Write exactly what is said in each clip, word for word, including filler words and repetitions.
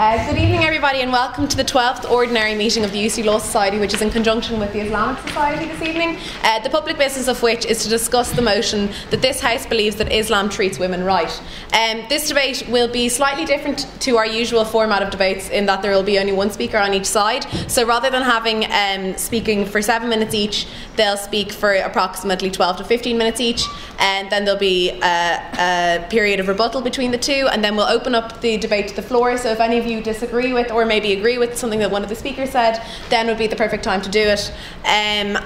Uh, good evening everybody, and welcome to the twelfth Ordinary Meeting of the U C D Law Society, which is in conjunction with the Islamic Society this evening, uh, the public business of which is to discuss the motion that this House believes that Islam treats women right. Um, this debate will be slightly different to our usual format of debates, in that there will be only one speaker on each side, so rather than having um, speaking for seven minutes each, they'll speak for approximately twelve to fifteen minutes each, and then there'll be a, a period of rebuttal between the two, and then we'll open up the debate to the floor, so if any of you disagree with or maybe agree with something that one of the speakers said, then would be the perfect time to do it, um,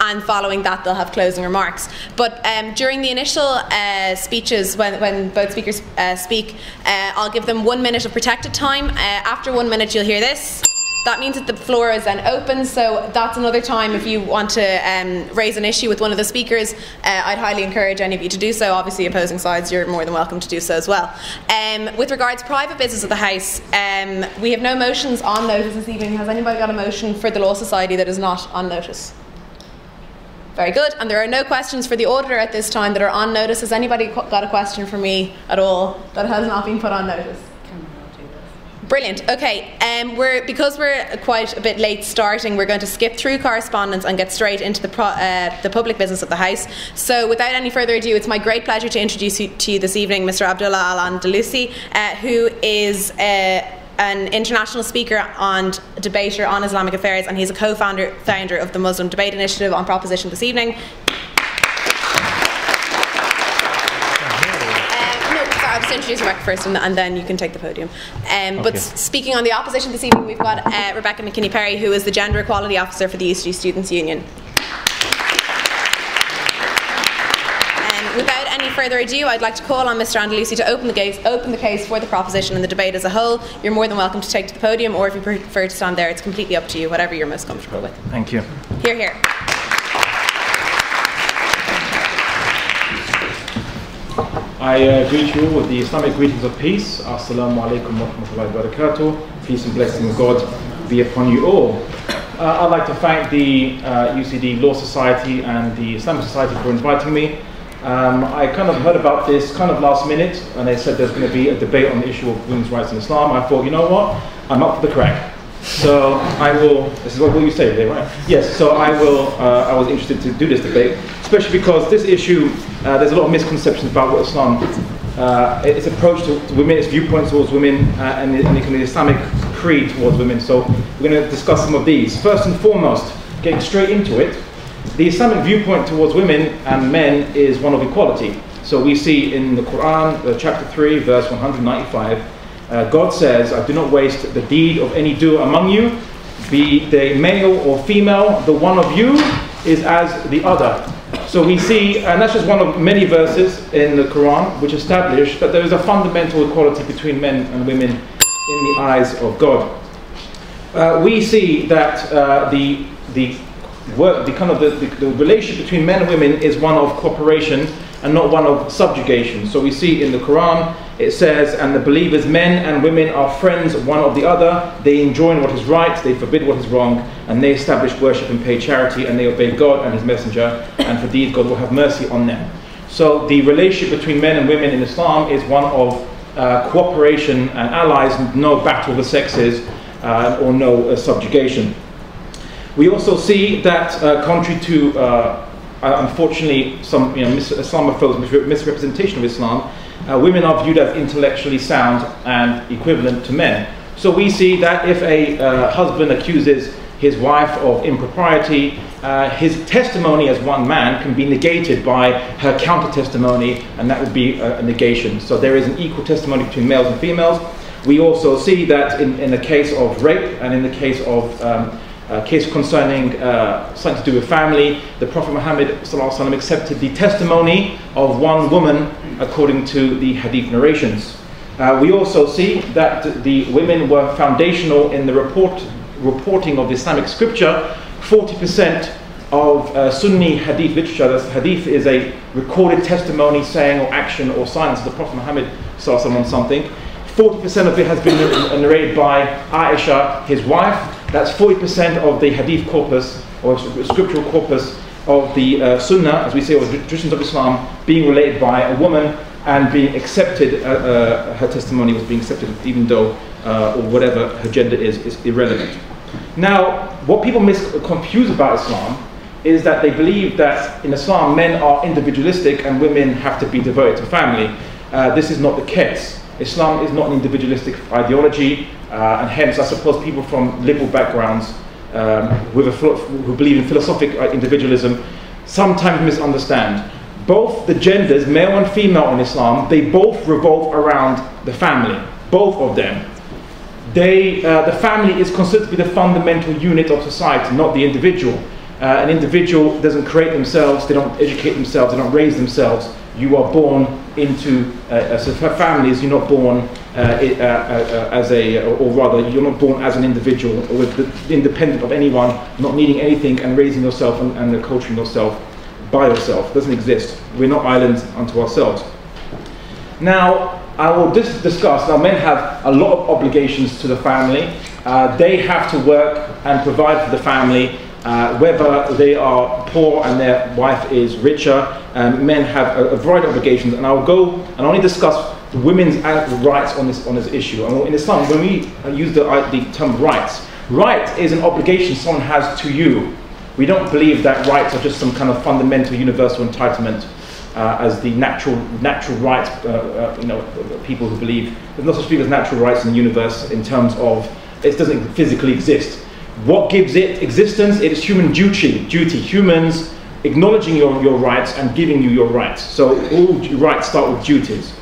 and following that they'll have closing remarks. But um, during the initial uh, speeches, when, when both speakers uh, speak, uh, I'll give them one minute of protected time. Uh, after one minute you'll hear this. That means that the floor is then open, so that's another time if you want to um, raise an issue with one of the speakers. Uh, I'd highly encourage any of you to do so. Obviously opposing sides, you're more than welcome to do so as well. Um, with regards to private business of the House, um, we have no motions on notice this evening. Has anybody got a motion for the Law Society that is not on notice? Very good, and there are no questions for the auditor at this time that are on notice. Has anybody got a question for me at all that has not been put on notice? Brilliant. Okay, um, we're, because we're quite a bit late starting, we're going to skip through correspondence and get straight into the, pro, uh, the public business of the House. So without any further ado, it's my great pleasure to introduce you, to you this evening Mister Abdullah Al Andalusi, uh, who is uh, an international speaker and debater on Islamic affairs, and he's a co-founder founder of the Muslim Debate Initiative on proposition this evening. Introduce Rebecca first, and, and then you can take the podium. Um, okay. But speaking on the opposition this evening, we've got uh, Rebecca McKinney Perry, who is the Gender Equality Officer for the U C D Students Union. Um, without any further ado, I'd like to call on Mister Andalusi to open the case, open the case for the proposition and the debate as a whole. You're more than welcome to take to the podium, or if you prefer to stand there, it's completely up to you, whatever you're most comfortable with. Thank you. Hear, hear. I uh, greet you with the Islamic greetings of peace. Assalamu alaikum wa rahmatullahi wa barakatuh. Peace and blessings of God be upon you all. Uh, I'd like to thank the uh, U C D Law Society and the Islamic Society for inviting me. Um, I kind of heard about this kind of last minute, and they said there's going to be a debate on the issue of women's rights in Islam. I thought, you know what? I'm up for the crack. So I will, this is what you say today, right? Yes, so I will, uh, I was interested to do this debate, especially because this issue, uh, there's a lot of misconceptions about what Islam, uh, its approach to, to women, its viewpoint towards women, uh, and, the, and the Islamic creed towards women. So we're going to discuss some of these. First and foremost, getting straight into it, the Islamic viewpoint towards women and men is one of equality. So we see in the Quran, uh, chapter three, verse one hundred ninety-five, Uh, God says, I do not waste the deed of any doer among you, be they male or female, the one of you is as the other. So we see, and that's just one of many verses in the Quran which establish that there is a fundamental equality between men and women in the eyes of God. Uh, we see that uh, the, the, work, the, kind of the, the, the relationship between men and women is one of cooperation and not one of subjugation. So we see in the Quran, it says, and the believers, men and women, are friends one of the other. They enjoin what is right, they forbid what is wrong, and they establish worship and pay charity, and they obey God and His Messenger, and for these God will have mercy on them. So the relationship between men and women in Islam is one of uh, cooperation and allies, no battle of the sexes, uh, or no uh, subjugation. We also see that, uh, contrary to, uh, unfortunately, some you know, mis Islamophobes mis misrepresentation of Islam, Uh, women are viewed as intellectually sound and equivalent to men. So we see that if a uh, husband accuses his wife of impropriety, uh, his testimony as one man can be negated by her counter-testimony, and that would be a, a negation. So there is an equal testimony between males and females. We also see that in, in the case of rape and in the case of um, a case concerning uh, something to do with family, the Prophet Muhammad ﷺ accepted the testimony of one woman according to the hadith narrations. Uh, we also see that the women were foundational in the report, reporting of Islamic scripture. forty percent of uh, Sunni hadith literature, that's hadith is a recorded testimony, saying or action or silence of the Prophet Muhammad ﷺ on something. forty percent of it has been narrated by Aisha, his wife. That's forty percent of the hadith corpus, or scriptural corpus, of the uh, sunnah, as we say, or the traditions of Islam, being related by a woman and being accepted. Uh, uh, her testimony was being accepted even though uh, or whatever her gender is, is irrelevant. Now, what people mis- confuse about Islam is that they believe that in Islam men are individualistic and women have to be devoted to family. Uh, this is not the case. Islam is not an individualistic ideology, uh, and hence I suppose people from liberal backgrounds um, with a who believe in philosophic individualism sometimes misunderstand. Both the genders, male and female in Islam, they both revolve around the family, both of them. They, uh, the family is considered to be the fundamental unit of society, not the individual. Uh, an individual doesn't create themselves, they don't educate themselves, they don't raise themselves. You are born into uh, so families. You're not born uh, it, uh, uh, as a, or rather, you're not born as an individual, or with the, independent of anyone, not needing anything, and raising yourself and, and culturing yourself by yourself. It doesn't exist. We're not islands unto ourselves. Now, I will just discuss. Now, men have a lot of obligations to the family. Uh, they have to work and provide for the family. Uh, whether they are poor and their wife is richer, um, men have a, a variety of obligations, and I'll go and only discuss women's rights on this on this issue. And in Islam, when we use the, the term rights, right is an obligation someone has to you. We don't believe that rights are just some kind of fundamental universal entitlement, uh, as the natural natural rights. Uh, uh, you know, people who believe there's no such thing as natural rights in the universe in terms of it doesn't physically exist. What gives it existence? It is human duty, duty. Humans acknowledging your, your rights and giving you your rights. So all rights start with duties.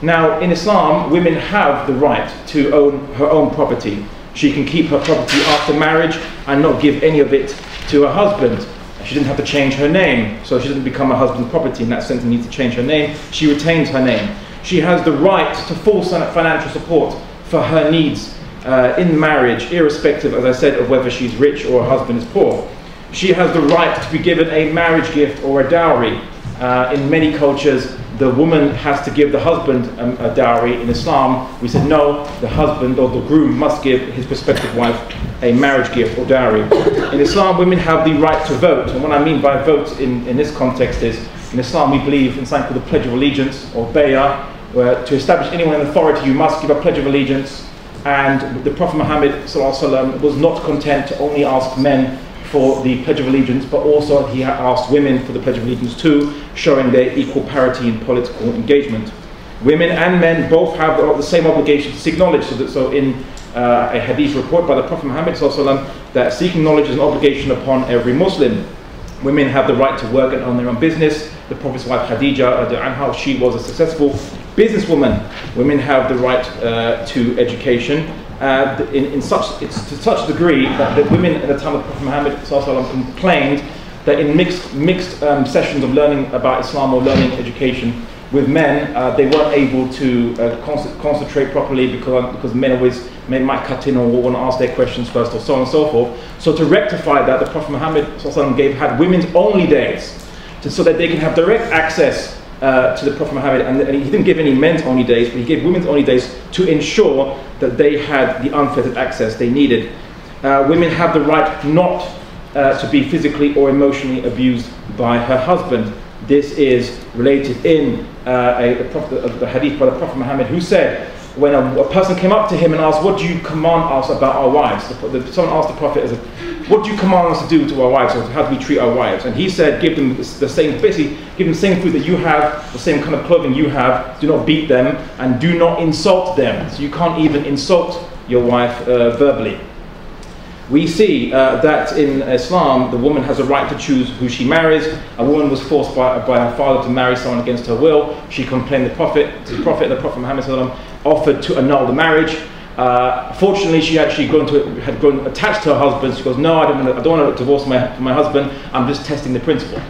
Now, in Islam, women have the right to own her own property. She can keep her property after marriage and not give any of it to her husband. She didn't have to change her name, so she doesn't become her husband's property. In that sense, she needs to change her name. She retains her name. She has the right to full financial support for her needs. Uh, in marriage, irrespective, as I said, of whether she's rich or her husband is poor. She has the right to be given a marriage gift or a dowry. Uh, in many cultures, the woman has to give the husband a, a dowry. In Islam, we said no, the husband or the groom must give his prospective wife a marriage gift or dowry. In Islam, women have the right to vote. And what I mean by vote in, in this context is, in Islam, we believe in something called the Pledge of Allegiance, or Bay'ah, where to establish anyone in authority, you must give a Pledge of Allegiance. And the Prophet Muhammad ﷺ was not content to only ask men for the Pledge of Allegiance, but also he asked women for the Pledge of Allegiance too, showing their equal parity in political engagement. Women and men both have the same obligation to seek knowledge. So, that, so in uh, a hadith report by the Prophet Muhammad ﷺ, that seeking knowledge is an obligation upon every Muslim. Women have the right to work and own their own business. The Prophet's wife Khadija, anha, she was a successful businesswoman. Women have the right uh, to education uh, in, in such, it's to such degree that the women at the time of Prophet Muhammad ﷺ complained that in mixed, mixed um, sessions of learning about Islam or learning education with men, uh, they weren't able to uh, con concentrate properly because, because men always men might cut in or want to ask their questions first, or so on and so forth. So to rectify that, the Prophet Muhammad ﷺ gave had women's only days, to, so that they can have direct access uh, to the Prophet Muhammad. And, and he didn't give any men's only days, but he gave women's only days to ensure that they had the unfettered access they needed. Uh, women have the right not uh, to be physically or emotionally abused by her husband. This is related in uh, a, a prophet, uh, the hadith by the Prophet Muhammad, who said, when a, a person came up to him and asked, what do you command us about our wives? The, the, someone asked the Prophet, what do you command us to do to our wives, or how do we treat our wives? And he said, give them the same, basically, give them the same food that you have, the same kind of clothing you have, do not beat them, and do not insult them. So you can't even insult your wife uh, verbally. We see uh, that in Islam, the woman has a right to choose who she marries. A woman was forced by, by her father to marry someone against her will. She complained to the Prophet, to the Prophet, the Prophet Muhammad offered to annul the marriage. Uh, fortunately, she actually gone to, had grown attached to her husband. She goes, no, I don't, I don't want to divorce my, my husband. I'm just testing the principle.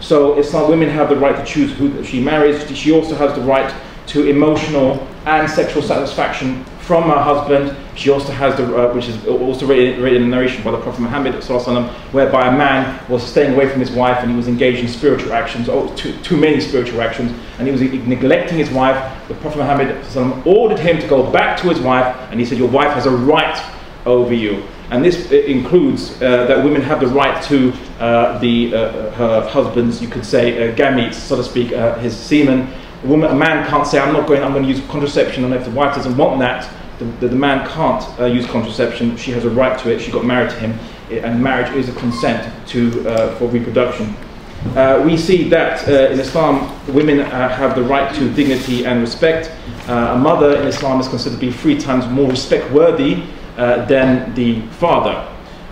So Islam, women have the right to choose who she marries. She also has the right to emotional and sexual satisfaction from her husband. She also has the, uh, which is also read, read in the narration by the Prophet Muhammad ﷺ, whereby a man was staying away from his wife and he was engaged in spiritual actions, oh, too, too many spiritual actions, and he was neglecting his wife. The Prophet Muhammad ﷺ ordered him to go back to his wife, and he said, your wife has a right over you. And this includes uh, that women have the right to uh, the, uh, her husband's, you could say, uh, gametes, so to speak, uh, his semen. A, woman, a man can't say, I'm not going, I'm going to use contraception, and if the wife doesn't want that, the, the man can't uh, use contraception. She has a right to it. She got married to him, and marriage is a consent to uh, for reproduction. Uh, we see that uh, in Islam, women uh, have the right to dignity and respect. Uh, a mother in Islam is considered to be three times more respect-worthy uh, than the father.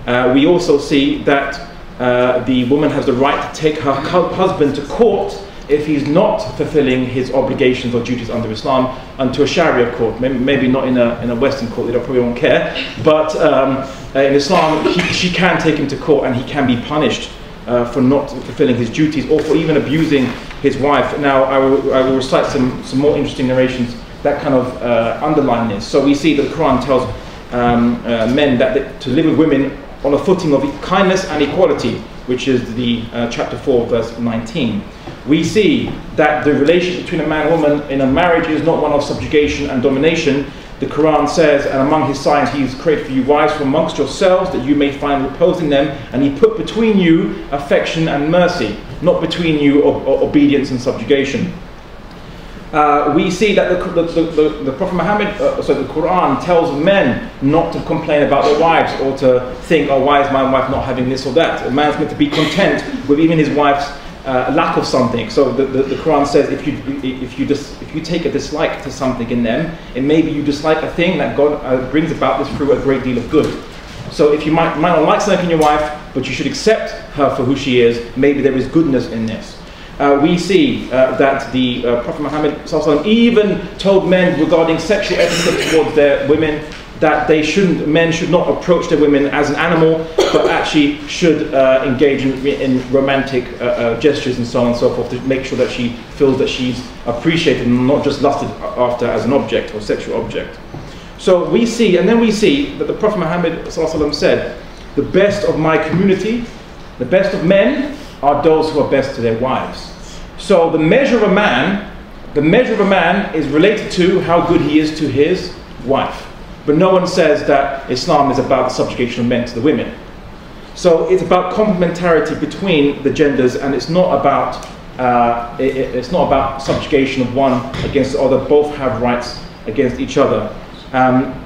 Uh, we also see that uh, the woman has the right to take her husband to court if he's not fulfilling his obligations or duties under Islam, unto a Sharia court. Maybe not in a, in a Western court, they don't, probably won't care. But um, in Islam, he, she can take him to court and he can be punished uh, for not fulfilling his duties or for even abusing his wife. Now, I will, I will recite some, some more interesting narrations that kind of uh, underline this. So we see that the Quran tells um, uh, men that they, to live with women on a footing of kindness and equality, which is the uh, chapter four, verse nineteen. We see that the relationship between a man and woman in a marriage is not one of subjugation and domination. The Quran says, and among his signs he has created for you wives from amongst yourselves, that you may find repose in them, and he put between you affection and mercy, not between you ob ob obedience and subjugation. Uh, we see that the, the, the, the Prophet Muhammad, uh, so the Quran tells men not to complain about their wives or to think, oh, why is my wife not having this or that? A man's meant to be content with even his wife's uh, lack of something. So the, the, the Quran says if you, if, you dis if you take a dislike to something in them, and maybe you dislike a thing that God uh, brings about this through a great deal of good. So if you might, might not like something in your wife, but you should accept her for who she is, maybe there is goodness in this. Uh, we see uh, that the uh, Prophet Muhammad even told men regarding sexual etiquette towards their women that they shouldn't, men should not approach their women as an animal, but actually should uh, engage in, in romantic uh, uh, gestures and so on and so forth to make sure that she feels that she's appreciated and not just lusted after as an object or sexual object. So we see, and then we see that the Prophet Muhammad said, the best of my community, the best of men, are those who are best to their wives. So the measure of a man, the measure of a man is related to how good he is to his wife. But no one says that Islam is about the subjugation of men to the women. So it's about complementarity between the genders, and it's not about uh, it, it's not about subjugation of one against the other. Both have rights against each other. Um,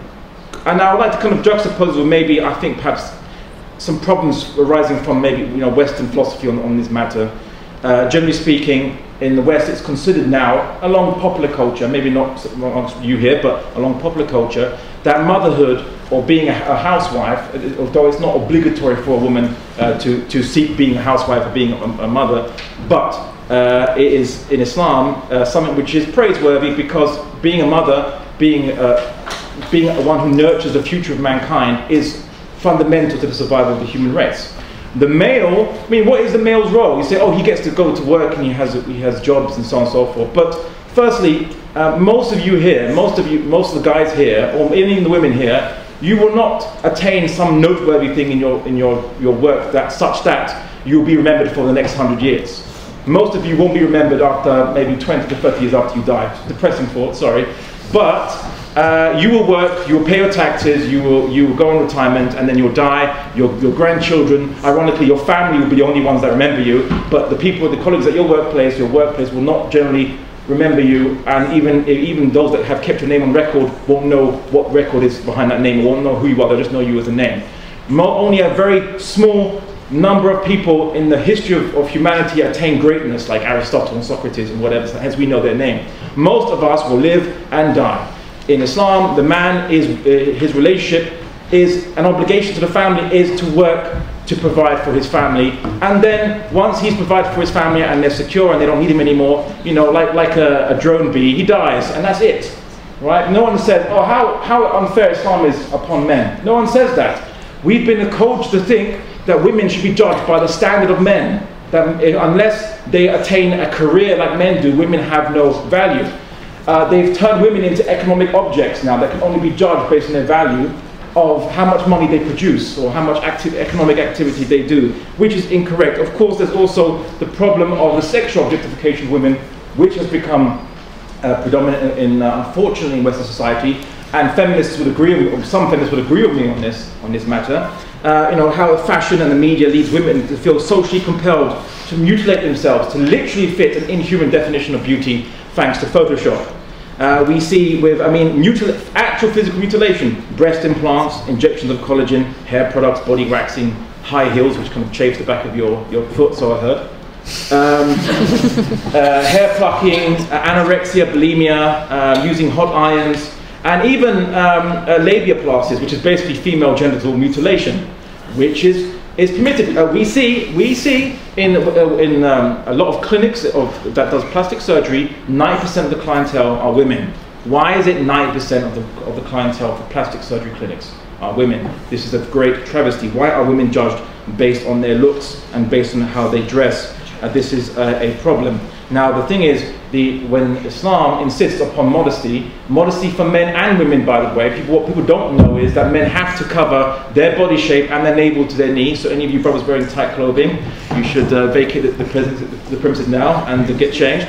and I would like to kind of juxtapose with maybe I think perhaps. some problems arising from maybe you know Western philosophy on, on this matter. Uh, generally speaking, in the West, it's considered now along popular culture, maybe not amongst you here, but along popular culture, that motherhood or being a, a housewife, although it's not obligatory for a woman uh, to to seek being a housewife or being a, a mother, but uh, it is in Islam uh, something which is praiseworthy, because being a mother, being uh, being one who nurtures the future of mankind, is fundamental to the survival of the human race. The male, I mean, what is the male's role? You say, oh, he gets to go to work and he has he has jobs and so on and so forth. But firstly, uh, most of you here, most of you, most of the guys here, or even the women here, you will not attain some noteworthy thing in your in your your work that such that you'll be remembered for the next hundred years. Most of you won't be remembered after maybe twenty to thirty years after you die. Depressing thought, sorry, but. Uh, you will work, you will pay your taxes, you will, you will go on retirement, and then you'll die. Your, your grandchildren, ironically, your family will be the only ones that remember you, but the people, the colleagues at your workplace, your workplace will not generally remember you, and even, even those that have kept your name on record won't know what record is behind that name, won't know who you are, they'll just know you as a name. Not only a very small number of people in the history of, of humanity attain greatness, like Aristotle and Socrates and whatever, hence we know their name. Most of us will live and die. In Islam, the man is uh, his relationship is an obligation to the family is to work to provide for his family, and then once he's provided for his family and they're secure and they don't need him anymore, you know, like like a, a drone bee, he dies and that's it, right? No one says, oh, how how unfair Islam is upon men. No one says that. We've been coached to think that women should be judged by the standard of men. That unless they attain a career like men do, women have no value. Uh, they've turned women into economic objects now that can only be judged based on their value of how much money they produce or how much active economic activity they do, which is incorrect. Of course, there's also the problem of the sexual objectification of women, which has become uh, predominant in, in uh, unfortunately, in Western society. And feminists would agree with, or some feminists would agree with me on this on this matter. Uh, you know how fashion and the media leads women to feel socially compelled to mutilate themselves to literally fit an inhuman definition of beauty. Thanks to Photoshop, uh, we see with I mean mutil actual physical mutilation, breast implants, injections of collagen, hair products, body waxing, high heels which kind of chafes the back of your, your foot, so I heard. Um, uh, hair plucking, uh, anorexia, bulimia, uh, using hot irons, and even um, uh, labiaplasties, which is basically female genital mutilation, which is is permitted. Uh, we see we see in uh, in um, a lot of clinics of that does plastic surgery, nine percent of the clientele are women. Why is it nine percent of the of the clientele for plastic surgery clinics are women? This is a great travesty. Why are women judged based on their looks and based on how they dress? Uh, this is uh, a problem. Now the thing is, the when Islam insists upon modesty, modesty for men and women, by the way, people, what people don't know is that men have to cover their body shape and their navel to their knee. So any of you brothers wearing tight clothing, you should uh, vacate the, the premises now and uh, get changed.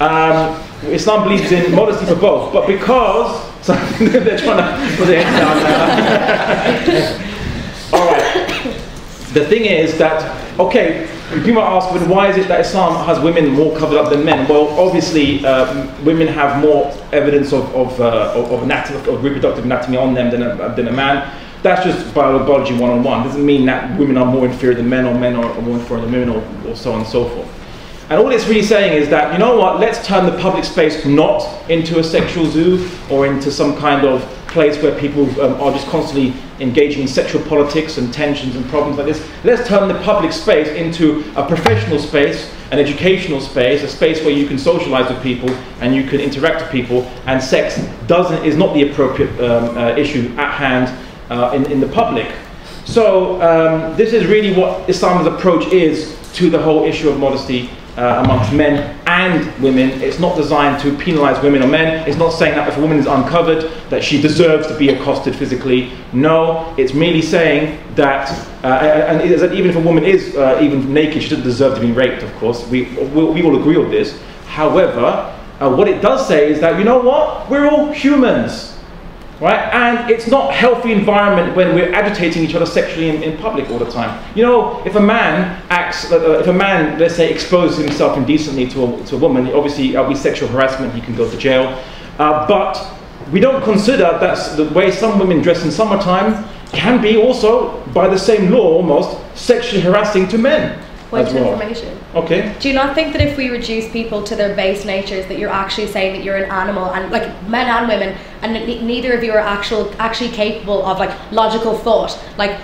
Um, Islam believes in modesty for both, but because so they're trying to put their heads down now. All right. The thing is that okay. You might ask, well, why is it that Islam has women more covered up than men? Well, obviously, um, women have more evidence of of, uh, of, of, anatomy, of reproductive anatomy on them than a, than a man. That's just biology one-on-one. It doesn't mean that women are more inferior than men, or men are more inferior than women, or, or so on and so forth. And all it's really saying is that, you know what, let's turn the public space not into a sexual zoo or into some kind of place where people um, are just constantly engaging in sexual politics and tensions and problems like this. Let's turn the public space into a professional space, an educational space, a space where you can socialize with people and you can interact with people, and sex doesn't is not the appropriate um, uh, issue at hand uh, in, in the public. So um, this is really what Islam's approach is to the whole issue of modesty Uh, amongst men and women. It's not designed to penalize women or men. It's not saying that if a woman is uncovered that she deserves to be accosted physically. No, it's merely saying that, uh, and, and that even if a woman is uh, even naked, she doesn't deserve to be raped, of course. We, we, we all agree on this. However, uh, what it does say is that, you know what, we're all humans. Right? And it's not a healthy environment when we're agitating each other sexually in, in public all the time. You know, if a man acts, uh, if a man, let's say, exposes himself indecently to a, to a woman, obviously that'll be sexual harassment, he can go to jail. Uh, but we don't consider that the way some women dress in summertime can be also, by the same law almost, sexually harassing to men. Point of information. Okay. Do you not think that if we reduce people to their base natures, that you're actually saying that you're an animal, and like men and women, and ne neither of you are actual actually capable of like logical thought? Like,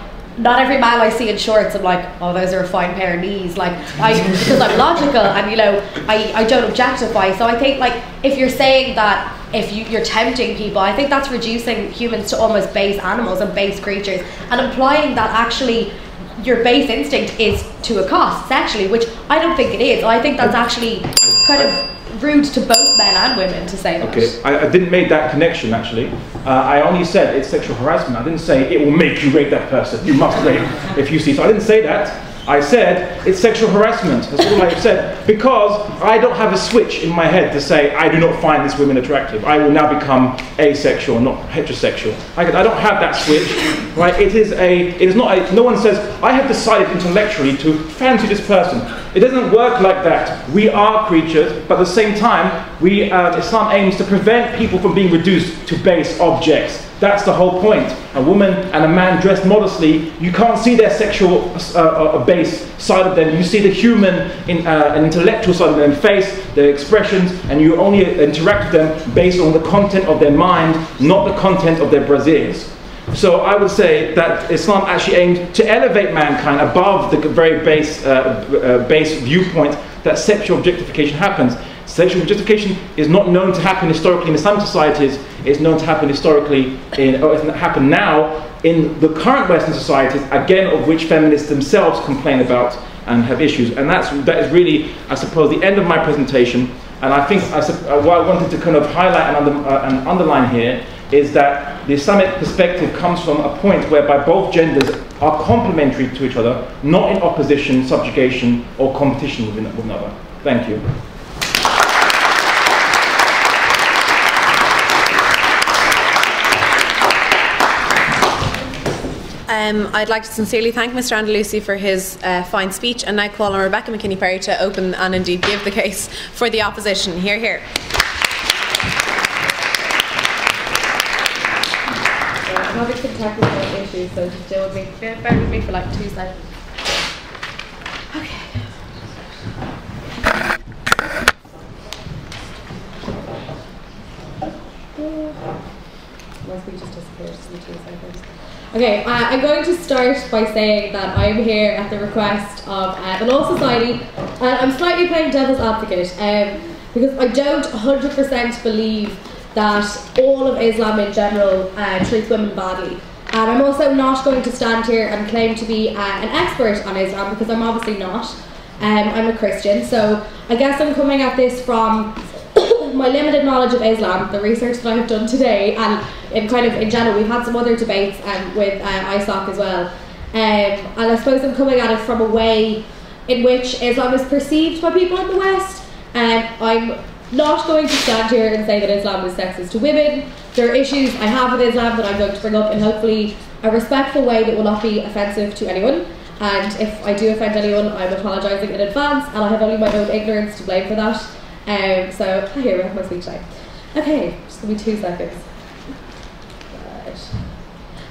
not every man I see in shorts, I'm like, oh, those are a fine pair of knees. Like, I because I'm logical, and you know, I I don't objectify. So I think like if you're saying that. If you, you're tempting people, I think that's reducing humans to almost base animals and base creatures, and implying that actually your base instinct is to accost sexually, which I don't think it is. I think that's actually kind of rude to both men and women to say that. Okay, I, I didn't make that connection actually. Uh, I only said it's sexual harassment. I didn't say it will make you rape that person. You must rape if you see. So I didn't say that. I said it's sexual harassment. That's all I said, because I don't have a switch in my head to say I do not find this woman attractive. I will now become asexual, not heterosexual. I, I don't have that switch, right? It is a, it is not. A, no one says I have decided intellectually to fancy this person. It doesn't work like that. We are creatures, but at the same time, we uh, Islam aims to prevent people from being reduced to base objects. That's the whole point. A woman and a man dressed modestly, you can't see their sexual uh, uh, base side of them. You see the human, in, uh, and intellectual side of their face, their expressions, and you only interact with them based on the content of their mind, not the content of their brasiers. So I would say that Islam actually aimed to elevate mankind above the very base, uh, uh, base viewpoint that sexual objectification happens. Sexual objectification is not known to happen historically in Islamic societies. It's known to happen historically, in, or it's happened now, in the current Western societies, again, of which feminists themselves complain about and have issues. And that's, that is really, I suppose, the end of my presentation. And I think I, what I wanted to kind of highlight and, under, uh, and underline here is that the Islamic perspective comes from a point whereby both genders are complementary to each other, not in opposition, subjugation, or competition with another. Thank you. Um, I'd like to sincerely thank Mister Andalusi for his uh, fine speech, and now call on Rebecca McKinney Perry to open and indeed give the case for the opposition. Hear, hear. technical issues, so just deal with me. Bear with me for like two seconds. Okay. Unless we just disappear just in two seconds. Okay, uh, I'm going to start by saying that I'm here at the request of uh, the Law Society, and I'm slightly playing devil's advocate um, because I don't one hundred percent believe that all of Islam in general uh, treats women badly. And I'm also not going to stand here and claim to be uh, an expert on Islam, because I'm obviously not. Um, I'm a Christian, so I guess I'm coming at this from my limited knowledge of Islam, the research that I've done today, and in kind of in general. We've had some other debates um, with um, I S O C as well. Um, and I suppose I'm coming at it from a way in which Islam is perceived by people in the West. Um, I'm not going to stand here and say that Islam is sexist to women. There are issues I have with Islam that I'm going to bring up in hopefully a respectful way that will not be offensive to anyone. And if I do offend anyone, I'm apologising in advance, and I have only my own ignorance to blame for that. Um, so, I hear we have my speech time. Okay, just give me two seconds. Right.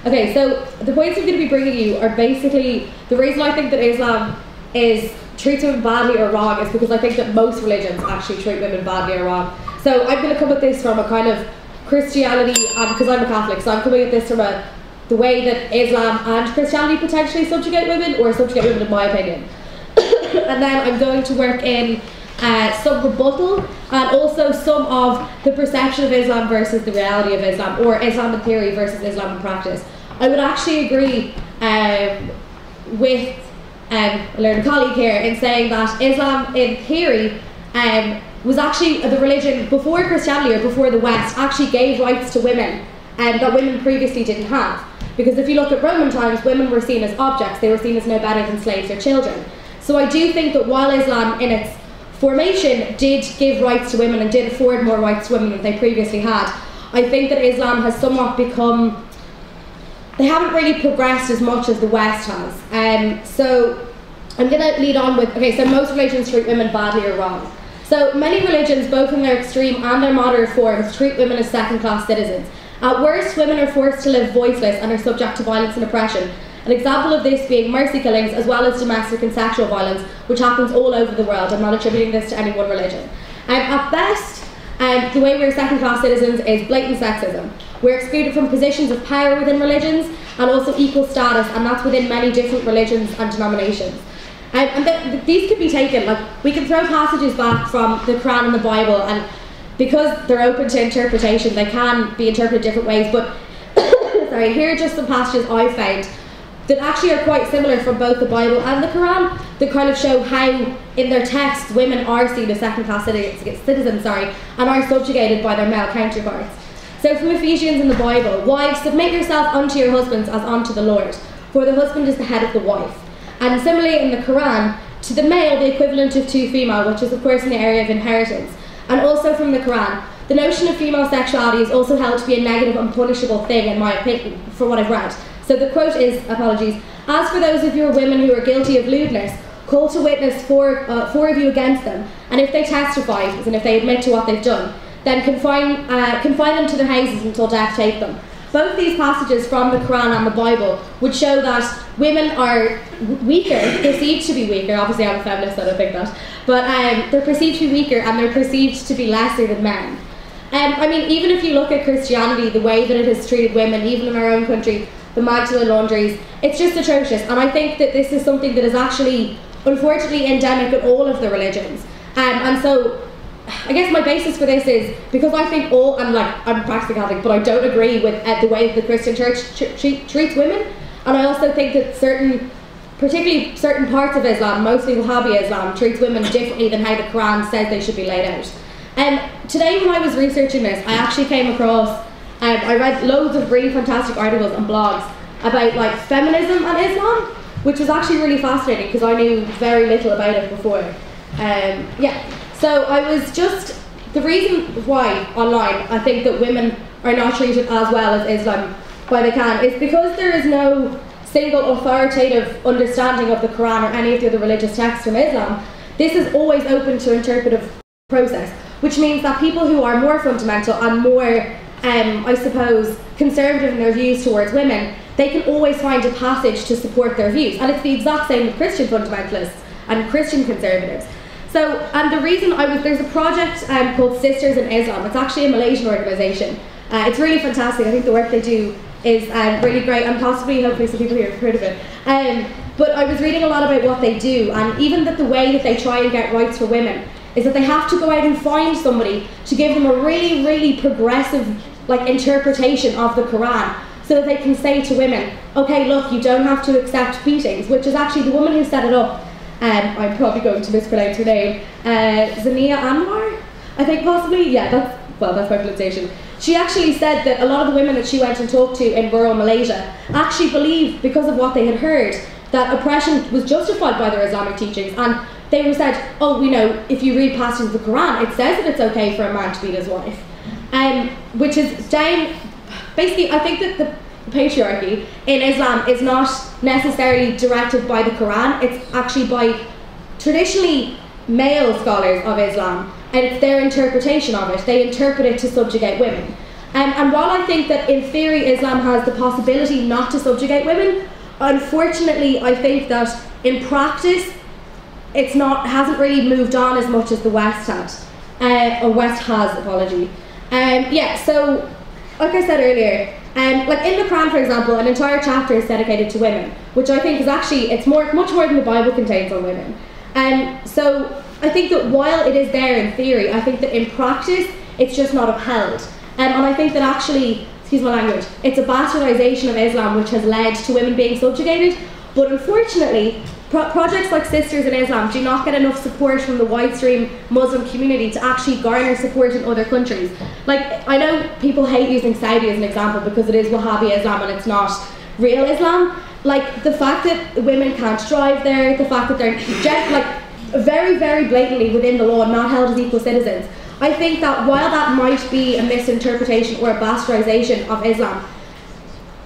Okay, so the points I'm going to be bringing you are basically, the reason I think that Islam is treats women badly or wrong is because I think that most religions actually treat women badly or wrong. So I'm going to come at this from a kind of Christianity, because I'm a Catholic, so I'm coming at this from a, the way that Islam and Christianity potentially subjugate women, or subjugate women in my opinion. And then I'm going to work in uh, some rebuttal, and also some of the perception of Islam versus the reality of Islam, or Islam in theory versus Islam in practice. I would actually agree um, with Um, a learned colleague here in saying that Islam in theory um, was actually the religion before Christianity, or before the West, actually gave rights to women um, that women previously didn't have. Because if you look at Roman times, women were seen as objects, they were seen as no better than slaves or children. So I do think that while Islam in its formation did give rights to women and did afford more rights to women than they previously had, I think that Islam has somewhat become, they haven't really progressed as much as the West has. Um, so I'm going to lead on with, okay, so most religions treat women badly or wrong. So many religions, both in their extreme and their moderate forms, treat women as second-class citizens. At worst, women are forced to live voiceless and are subject to violence and oppression. An example of this being mercy killings, as well as domestic and sexual violence, which happens all over the world. I'm not attributing this to any one religion. Um, at best, um, the way we're second-class citizens is blatant sexism. We're excluded from positions of power within religions, and also equal status, and that's within many different religions and denominations. Um, and th th these could be taken, like, we can throw passages back from the Quran and the Bible, and because they're open to interpretation, they can be interpreted different ways, but sorry, here are just some passages I found that actually are quite similar from both the Bible and the Quran, that kind of show how, in their texts, women are seen as second-class citizens, sorry, and are subjugated by their male counterparts. So from Ephesians in the Bible, wives, submit yourself unto your husbands as unto the Lord, for the husband is the head of the wife. And similarly in the Quran, to the male, the equivalent of two female, which is of course in the area of inheritance. And also from the Quran, the notion of female sexuality is also held to be a negative and punishable thing, in my opinion, for what I've read. So the quote is, apologies, as for those of your women who are guilty of lewdness, call to witness four, uh, four of you against them, and if they testify, and if they admit to what they've done, then confine, uh, confine them to their houses until death take them. Both these passages from the Quran and the Bible would show that women are weaker, perceived to be weaker, obviously I'm a feminist, so I don't think that, but um, they're perceived to be weaker and they're perceived to be lesser than men. Um, I mean, even if you look at Christianity, the way that it has treated women, even in our own country, the Magdalene laundries, it's just atrocious. And I think that this is something that is actually, unfortunately, endemic in all of the religions. Um, and so, I guess my basis for this is because I think all, and like, I'm practically Catholic, but I don't agree with uh, the way the Christian church tr tr treats women. And I also think that certain, particularly certain parts of Islam, mostly Wahhabi Islam, treats women differently than how the Quran says they should be laid out. And um, today when I was researching this, I actually came across, um, I read loads of really fantastic articles and blogs about like feminism and Islam, which was actually really fascinating because I knew very little about it before. Um, yeah. So I was just, the reason why online I think that women are not treated as well as Islam by the Quran is because there is no single authoritative understanding of the Quran or any of the other religious texts from Islam. This is always open to interpretive process, which means that people who are more fundamental and more, um, I suppose, conservative in their views towards women they can always find a passage to support their views. And it's the exact same with Christian fundamentalists and Christian conservatives. So, and the reason I was, there's a project um, called Sisters in Islam. It's actually a Malaysian organisation. Uh, it's really fantastic. I think the work they do is um, really great, and possibly, hopefully, some people here have heard of it. Um, but I was reading a lot about what they do, and even that the way that they try and get rights for women is that they have to go out and find somebody to give them a really, really progressive like interpretation of the Quran, so that they can say to women, okay, look, you don't have to accept beatings, which is actually the woman who set it up, and um, I'm probably going to mispronounce her name, uh, Zania Anwar, I think possibly, yeah, that's, well, that's my pronunciation. She actually said that a lot of the women that she went and talked to in rural Malaysia actually believed, because of what they had heard, that oppression was justified by their Islamic teachings, and they were said, oh, you know, if you read passages of the Quran, it says that it's okay for a man to beat his wife. Um, which is down, basically, I think that the patriarchy in Islam is not necessarily directed by the Quran, it's actually by traditionally male scholars of Islam, and it's their interpretation of it. They interpret it to subjugate women. Um, and while I think that in theory Islam has the possibility not to subjugate women, unfortunately I think that in practice it's not, hasn't really moved on as much as the West had, uh, or West has, apology. Um, yeah, so, like I said earlier, um, like in the Quran, for example, an entire chapter is dedicated to women, which I think is actually, it's more, much more than the Bible contains on women. Um, so, I think that while it is there in theory, I think that in practice, it's just not upheld. Um, and I think that actually, excuse my language, it's a bastardization of Islam which has led to women being subjugated, but unfortunately, Pro projects like Sisters in Islam do not get enough support from the wide stream Muslim community to actually garner support in other countries. Like, I know people hate using Saudi as an example because it is Wahhabi Islam and it's not real Islam. Like, the fact that women can't drive there, the fact that they're just, like, very, very blatantly within the law not held as equal citizens. I think that while that might be a misinterpretation or a bastardization of Islam,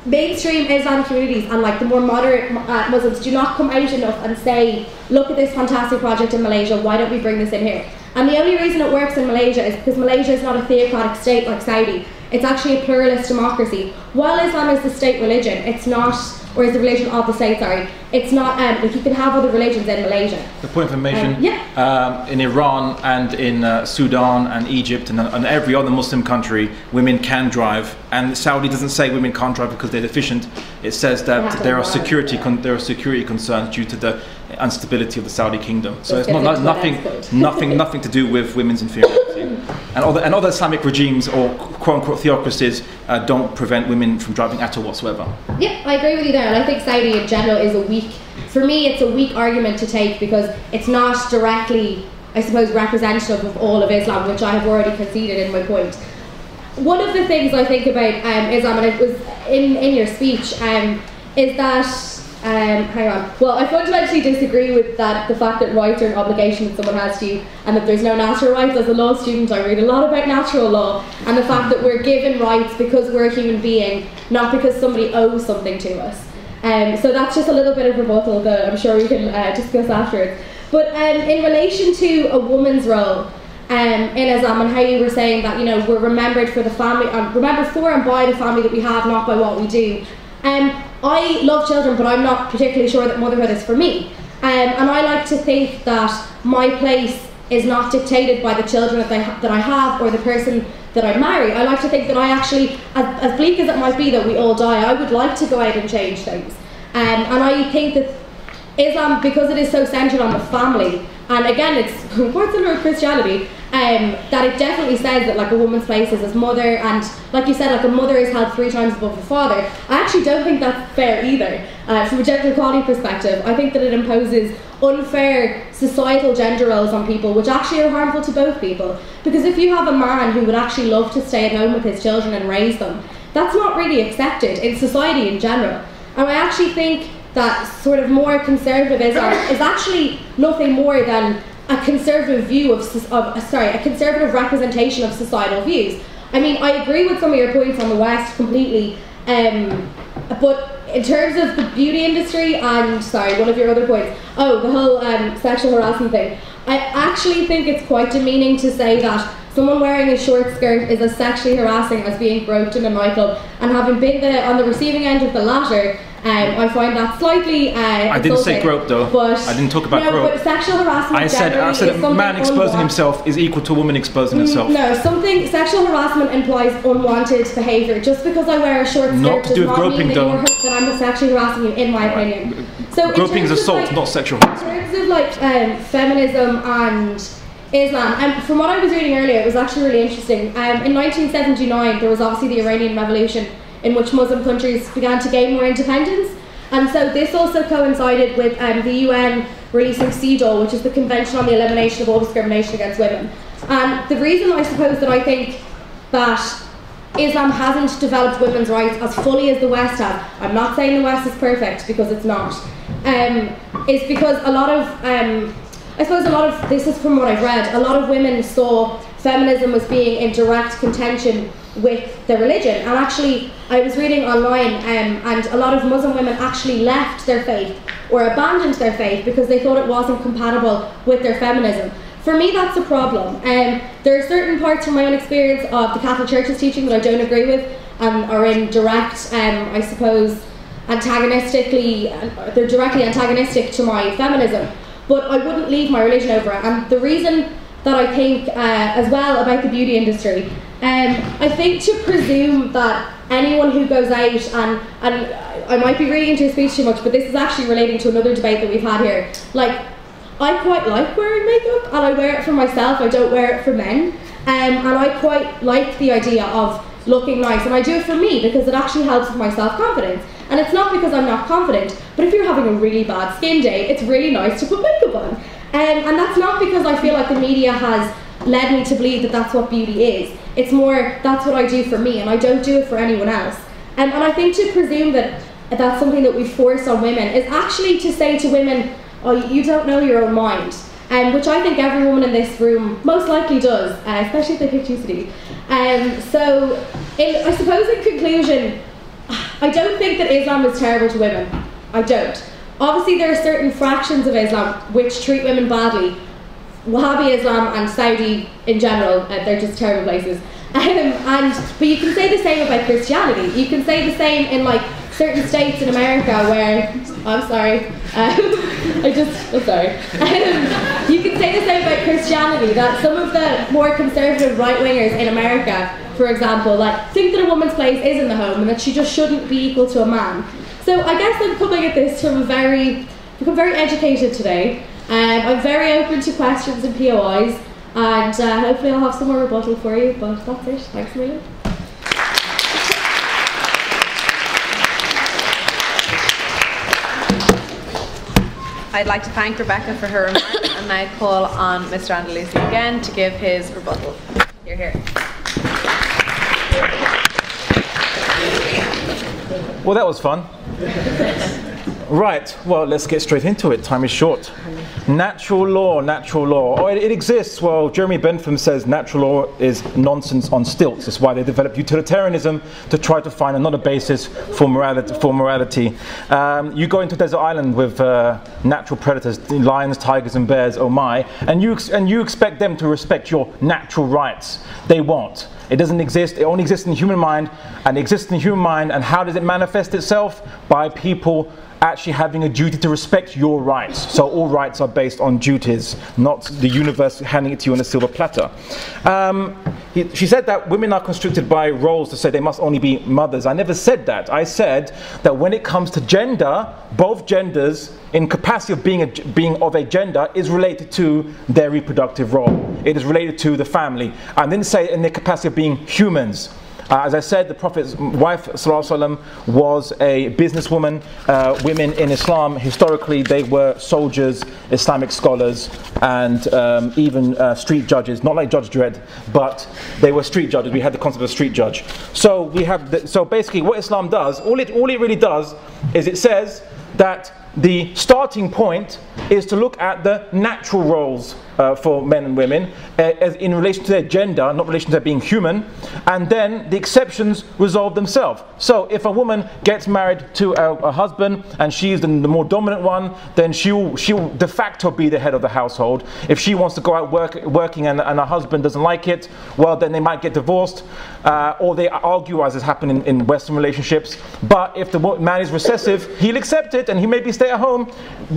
mainstream Islam communities and like the more moderate uh, Muslims do not come out enough and say, look at this fantastic project in Malaysia, why don't we bring this in here? And the only reason it works in Malaysia is because Malaysia is not a theocratic state like Saudi. It's actually a pluralist democracy. While Islam is the state religion, it's not, or is the religion of the state, sorry, it's not, um, like you can have other religions in Malaysia. The point of information, um, yeah. um, in Iran and in uh, Sudan and Egypt and, and every other Muslim country, women can drive, and Saudi doesn't say women can't drive because they're deficient. It says that there are, security yeah. con there are security concerns due to the instability of the Saudi kingdom. So it's, it's not, nothing, nothing, nothing to do with women's inferiority. And other, and other Islamic regimes or quote-unquote theocracies uh, don't prevent women from driving at all whatsoever. Yeah, I agree with you there, and I think Saudi in general is a weak, for me it's a weak argument to take because it's not directly, I suppose, representative of all of Islam, which I have already conceded in my point. One of the things I think about um, Islam, and it was in, in your speech, um, is that Um, hang on. Well, I fundamentally disagree with that, the fact that rights are an obligation that someone has to you, and that there's no natural rights. As a law student, I read a lot about natural law, and the fact that we're given rights because we're a human being, not because somebody owes something to us. Um, so that's just a little bit of rebuttal that I'm sure we can uh, discuss afterwards. But um, in relation to a woman's role um, in Islam, and how you were saying that, you know, we're remembered for the family, um, remembered for and by the family that we have, not by what we do. Um, I love children, but I'm not particularly sure that motherhood is for me. Um, and I like to think that my place is not dictated by the children that I, ha that I have or the person that I marry. I like to think that I actually, as, as bleak as it might be that we all die, I would like to go out and change things. Um, and I think that Islam, because it is so centred on the family, and again, it's quite similar to Christianity, um, that it definitely says that like a woman's place is as mother, and like you said, like a mother is held three times above a father. I actually don't think that's fair either, uh, from a gender equality perspective. I think that it imposes unfair societal gender roles on people, which actually are harmful to both people. Because if you have a man who would actually love to stay at home with his children and raise them, that's not really accepted in society in general. And I actually think that sort of more conservative Islam is actually nothing more than a conservative view of, of, sorry, a conservative representation of societal views. I mean, I agree with some of your points on the West completely, um, but in terms of the beauty industry and, sorry, one of your other points, oh, the whole um, sexual harassment thing, I actually think it's quite demeaning to say that Someone wearing a short skirt is as sexually harassing as being groped in a nightclub, and having been the, on the receiving end of the latter, Um, I find that slightly. Uh, I didn't say grope though. But I didn't talk about no, grope. But sexual harassment. I said, I said a man exposing himself is equal to a woman exposing mm, herself. No, something sexual harassment implies unwanted behaviour. Just because I wear a short skirt not does do not groping, mean that, you're hurt, that I'm sexually harassing you, in my opinion. So groping is assault, like, not sexual harassment. In terms of like um, feminism and Islam, and from what I was reading earlier, it was actually really interesting. Um, in nineteen seventy-nine, there was obviously the Iranian Revolution, in which Muslim countries began to gain more independence. And so this also coincided with um, the U N releasing CEDAW, which is the Convention on the Elimination of All Discrimination Against Women. And the reason, I suppose, that I think that Islam hasn't developed women's rights as fully as the West has, I'm not saying the West is perfect, because it's not, um, is because a lot of, um, I suppose a lot of, this is from what I've read, a lot of women saw feminism as being in direct contention with the religion. And actually, I was reading online, um, and a lot of Muslim women actually left their faith or abandoned their faith because they thought it wasn't compatible with their feminism. For me, that's a problem. Um, there are certain parts from my own experience of the Catholic Church's teaching that I don't agree with, and are in direct, um, I suppose, antagonistically, they're directly antagonistic to my feminism. But I wouldn't leave my religion over it. And the reason that I think uh, as well about the beauty industry, Um, I think to presume that anyone who goes out, and, and I might be reading into a speech too much, but this is actually relating to another debate that we've had here. Like, I quite like wearing makeup, and I wear it for myself, I don't wear it for men. Um, and I quite like the idea of looking nice, and I do it for me because it actually helps with my self-confidence. And it's not because I'm not confident, but if you're having a really bad skin day, it's really nice to put makeup on. Um, and that's not because I feel like the media has led me to believe that that's what beauty is. It's more, that's what I do for me, and I don't do it for anyone else. And, and I think to presume that that's something that we've forced on women is actually to say to women, oh, you don't know your own mind, um, which I think every woman in this room most likely does, uh, especially if they pick U C D. Um, so in, I suppose in conclusion, I don't think that Islam is terrible to women. I don't. Obviously there are certain fractions of Islam which treat women badly. Wahhabi Islam and Saudi in general, uh, they're just terrible places. Um, and but you can say the same about Christianity. You can say the same in like certain states in America where, I'm sorry, um, I just, I'm sorry. Um, you can say the same about Christianity, that some of the more conservative right-wingers in America, for example, like think that a woman's place is in the home and that she just shouldn't be equal to a man. So I guess I'm coming at this from a very, become very educated today. Um, I'm very open to questions and P O Is, and uh, hopefully I'll have some more rebuttal for you, but that's it. Thanks, Amelia. I'd like to thank Rebecca for her remarks, and now call on Mister Andalusi again to give his rebuttal. You're here. Well, that was fun. Right, well, let's get straight into it. Time is short. Natural law, natural law. Oh, it, it exists. Well, Jeremy Bentham says natural law is nonsense on stilts. That's why they developed utilitarian to try to find another basis for morality. For morality. Um, you go into a desert island with uh, natural predators, lions, tigers, and bears, oh my, and you, ex and you expect them to respect your natural rights. They won't. It doesn't exist. It only exists in the human mind, and it exists in the human mind. And how does it manifest itself? By people actually having a duty to respect your rights. So all rights are based on duties, not the universe handing it to you on a silver platter. Um, he, she said that women are constricted by roles to say they must only be mothers. I never said that. I said that when it comes to gender, both genders, in capacity of being, a, being of a gender, is related to their reproductive role. It is related to the family. I didn't say in the capacity of being humans. Uh, as I said, the Prophet's wife ﷺ was a businesswoman. Uh, women in Islam, historically, they were soldiers, Islamic scholars, and um, even uh, street judges. Not like Judge Dredd, but they were street judges. We had the concept of a street judge. So we have. The, so basically, what Islam does, all it all it really does, is it says that the starting point is to look at the natural roles uh, for men and women uh, as in relation to their gender, not in relation to their being human, and then the exceptions resolve themselves. So if a woman gets married to a, a husband and she's the, the more dominant one, then she'll, she'll de facto be the head of the household. If she wants to go out work, working and, and her husband doesn't like it, well then they might get divorced uh, or they argue, as has happened in, in Western relationships. But if the man is recessive, he'll accept it and he maybe stay at home.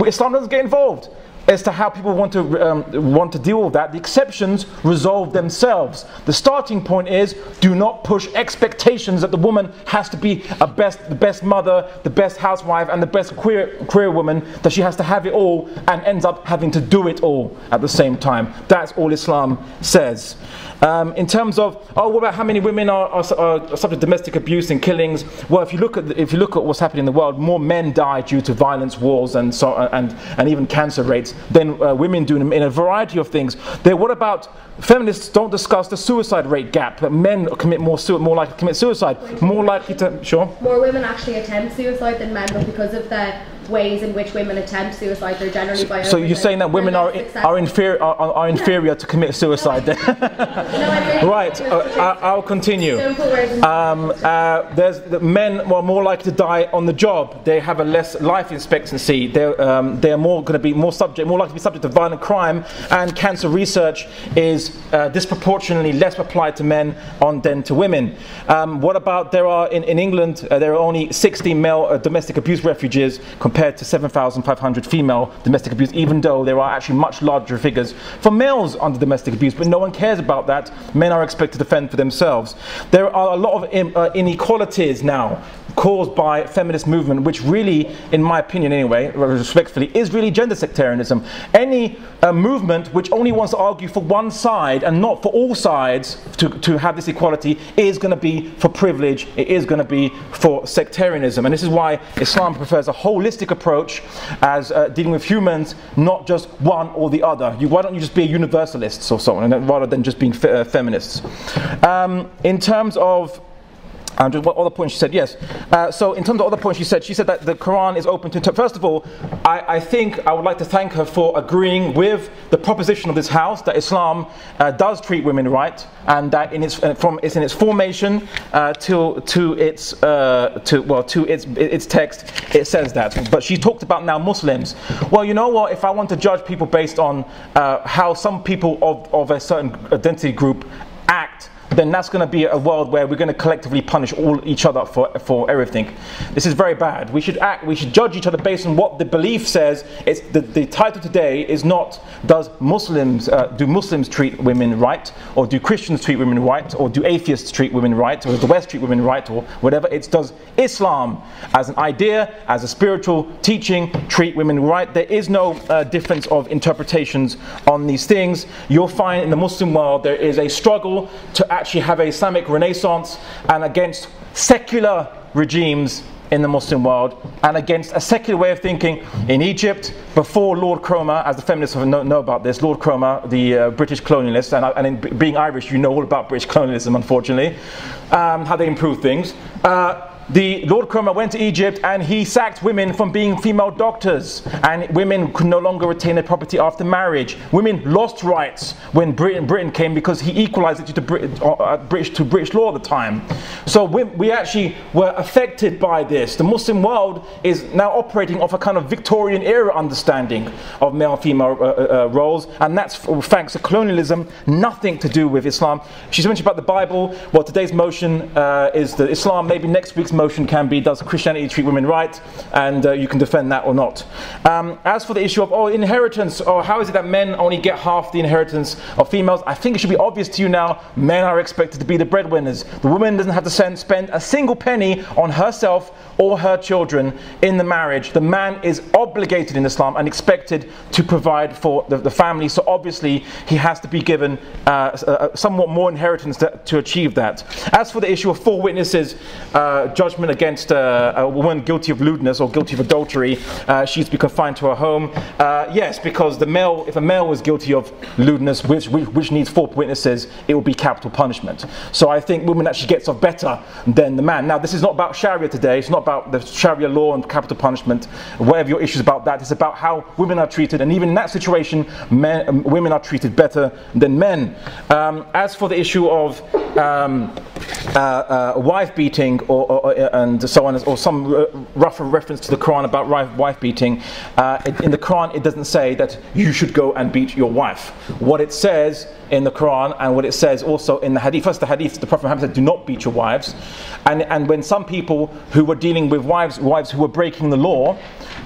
Islam doesn't get involved. As to how people want to um, want to deal with that, the exceptions resolve themselves. The starting point is: do not push expectations that the woman has to be a best, the best mother, the best housewife, and the best queer queer woman. That she has to have it all and ends up having to do it all at the same time. That's all Islam says. Um, in terms of oh, what about how many women are, are, are subject to domestic abuse and killings? Well, if you look at the, if you look at what's happening in the world, more men die due to violence, wars, and so and and even cancer rates than uh, women do in a variety of things. Then what about feminists don't discuss the suicide rate gap, that men commit more more likely to commit suicide, more likely to sure. More women actually attempt suicide than men, but because of the ways in which women attempt suicide, they're generally biased. So you're saying that women are are inferior are, are inferior yeah. to commit suicide? No, then. No, no, right. Uh, I'll continue. Um, uh, there's the men are more likely to die on the job. They have a less life expectancy. They're um, they're more going to be more subject more likely to be subject to violent crime, and cancer research is uh, disproportionately less applied to men on than to women. Um, what about there are in in England uh, there are only sixty male uh, domestic abuse refugees compared to seven thousand five hundred female domestic abuse, even though there are actually much larger figures for males under domestic abuse, but no one cares about that. Men are expected to fend for themselves. There are a lot of in, uh, inequalities now caused by feminist movement, which really, in my opinion anyway, respectfully, is really gender sectarianism. Any uh, movement which only wants to argue for one side and not for all sides to, to have this equality is going to be for privilege, it is going to be for sectarianism. And this is why Islam prefers a holistic approach as uh, dealing with humans, not just one or the other. You, why don't you just be a universalist or so on, rather than just being fe uh, feminists? Um, in terms of Um, just what other points she said, yes. Uh, so in terms of other points she said, she said that the Quran is open to... First of all, I, I think I would like to thank her for agreeing with the proposition of this house that Islam uh, does treat women right, and that in its uh, from it's in its formation uh, to to its uh, to well to its its text it says that. But she talked about now Muslims. Well, you know what? If I want to judge people based on uh, how some people of of a certain identity group act, then that's going to be a world where we're going to collectively punish all each other for for everything. This is very bad. We should act. We should judge each other based on what the belief says. It's the, the title today is not does Muslims uh, do Muslims treat women right, or do Christians treat women right, or do atheists treat women right, or does the West treat women right, or whatever. It's does Islam as an idea, as a spiritual teaching, treat women right. There is no uh, difference of interpretations on these things. You'll find in the Muslim world there is a struggle to act. Actually have an Islamic renaissance and against secular regimes in the Muslim world and against a secular way of thinking in Egypt before Lord Cromer, as the feminists know, know about this, Lord Cromer, the uh, British colonialist, and, and in, being Irish you know all about British colonialism unfortunately, um, how they improved things. Uh, The Lord Cromer went to Egypt and he sacked women from being female doctors, and women could no longer retain their property after marriage. Women lost rights when Britain, Britain came because he equalized it to British, uh, British, to British law at the time. So we, we actually were affected by this. The Muslim world is now operating off a kind of Victorian era understanding of male and female uh, uh, roles, and that's thanks to colonialism, nothing to do with Islam. She's mentioned about the Bible. Well, today's motion uh, is the Islam, maybe next week's motion can be does Christianity treat women right, and uh, you can defend that or not. Um, as for the issue of oh inheritance, or how is it that men only get half the inheritance of females, I think it should be obvious to you now, men are expected to be the breadwinners. The woman doesn't have to send, spend a single penny on herself or her children in the marriage. The man is obligated in Islam and expected to provide for the, the family, so obviously he has to be given uh, uh, somewhat more inheritance to, to achieve that. As for the issue of four witnesses, uh, judgment against uh, a woman guilty of lewdness or guilty of adultery, uh, she's be confined to her home. Uh, yes, because the male, if a male was guilty of lewdness, which, which, which needs four witnesses, it would be capital punishment. So I think women actually gets off better than the man. Now, this is not about Sharia today. It's not about the Sharia law and capital punishment, whatever your issues about that. It's about how women are treated, and even in that situation, men, um, women are treated better than men. Um, as for the issue of um, uh, uh, wife beating or, or, or, and so on, or some r rougher reference to the Quran about wife beating, uh, it, in the Quran it doesn't say that you should go and beat your wife. What it says in the Quran and what it says also in the Hadith, first the Hadith, the Prophet Muhammad said, do not beat your wives. And, and when some people who were dealing with wives, wives who were breaking the law,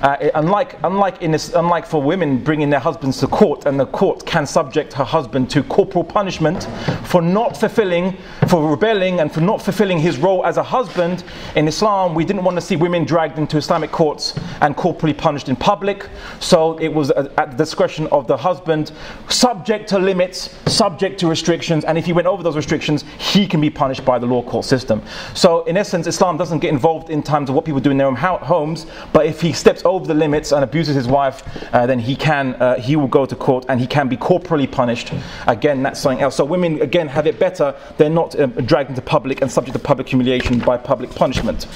uh, it, unlike, unlike, in this, unlike for women bringing their husbands to court, and the court can subject her husband to corporal punishment for not fulfilling, for rebelling and for not fulfilling his role as a husband, in Islam we didn't want to see women dragged into Islamic courts and corporally punished in public, so it was at the discretion of the husband, subject to limits, subject to restrictions, and if he went over those restrictions, he can be punished by the law court system. So in essence, Islam doesn't get involved in terms of what people do in their own homes, but if he steps over the limits and abuses his wife, uh, then he can, uh, he will go to court and he can be corporally punished. Again, that's something else. So women, again, have it better. They're not um, dragged into public and subject to public humiliation by public punishment.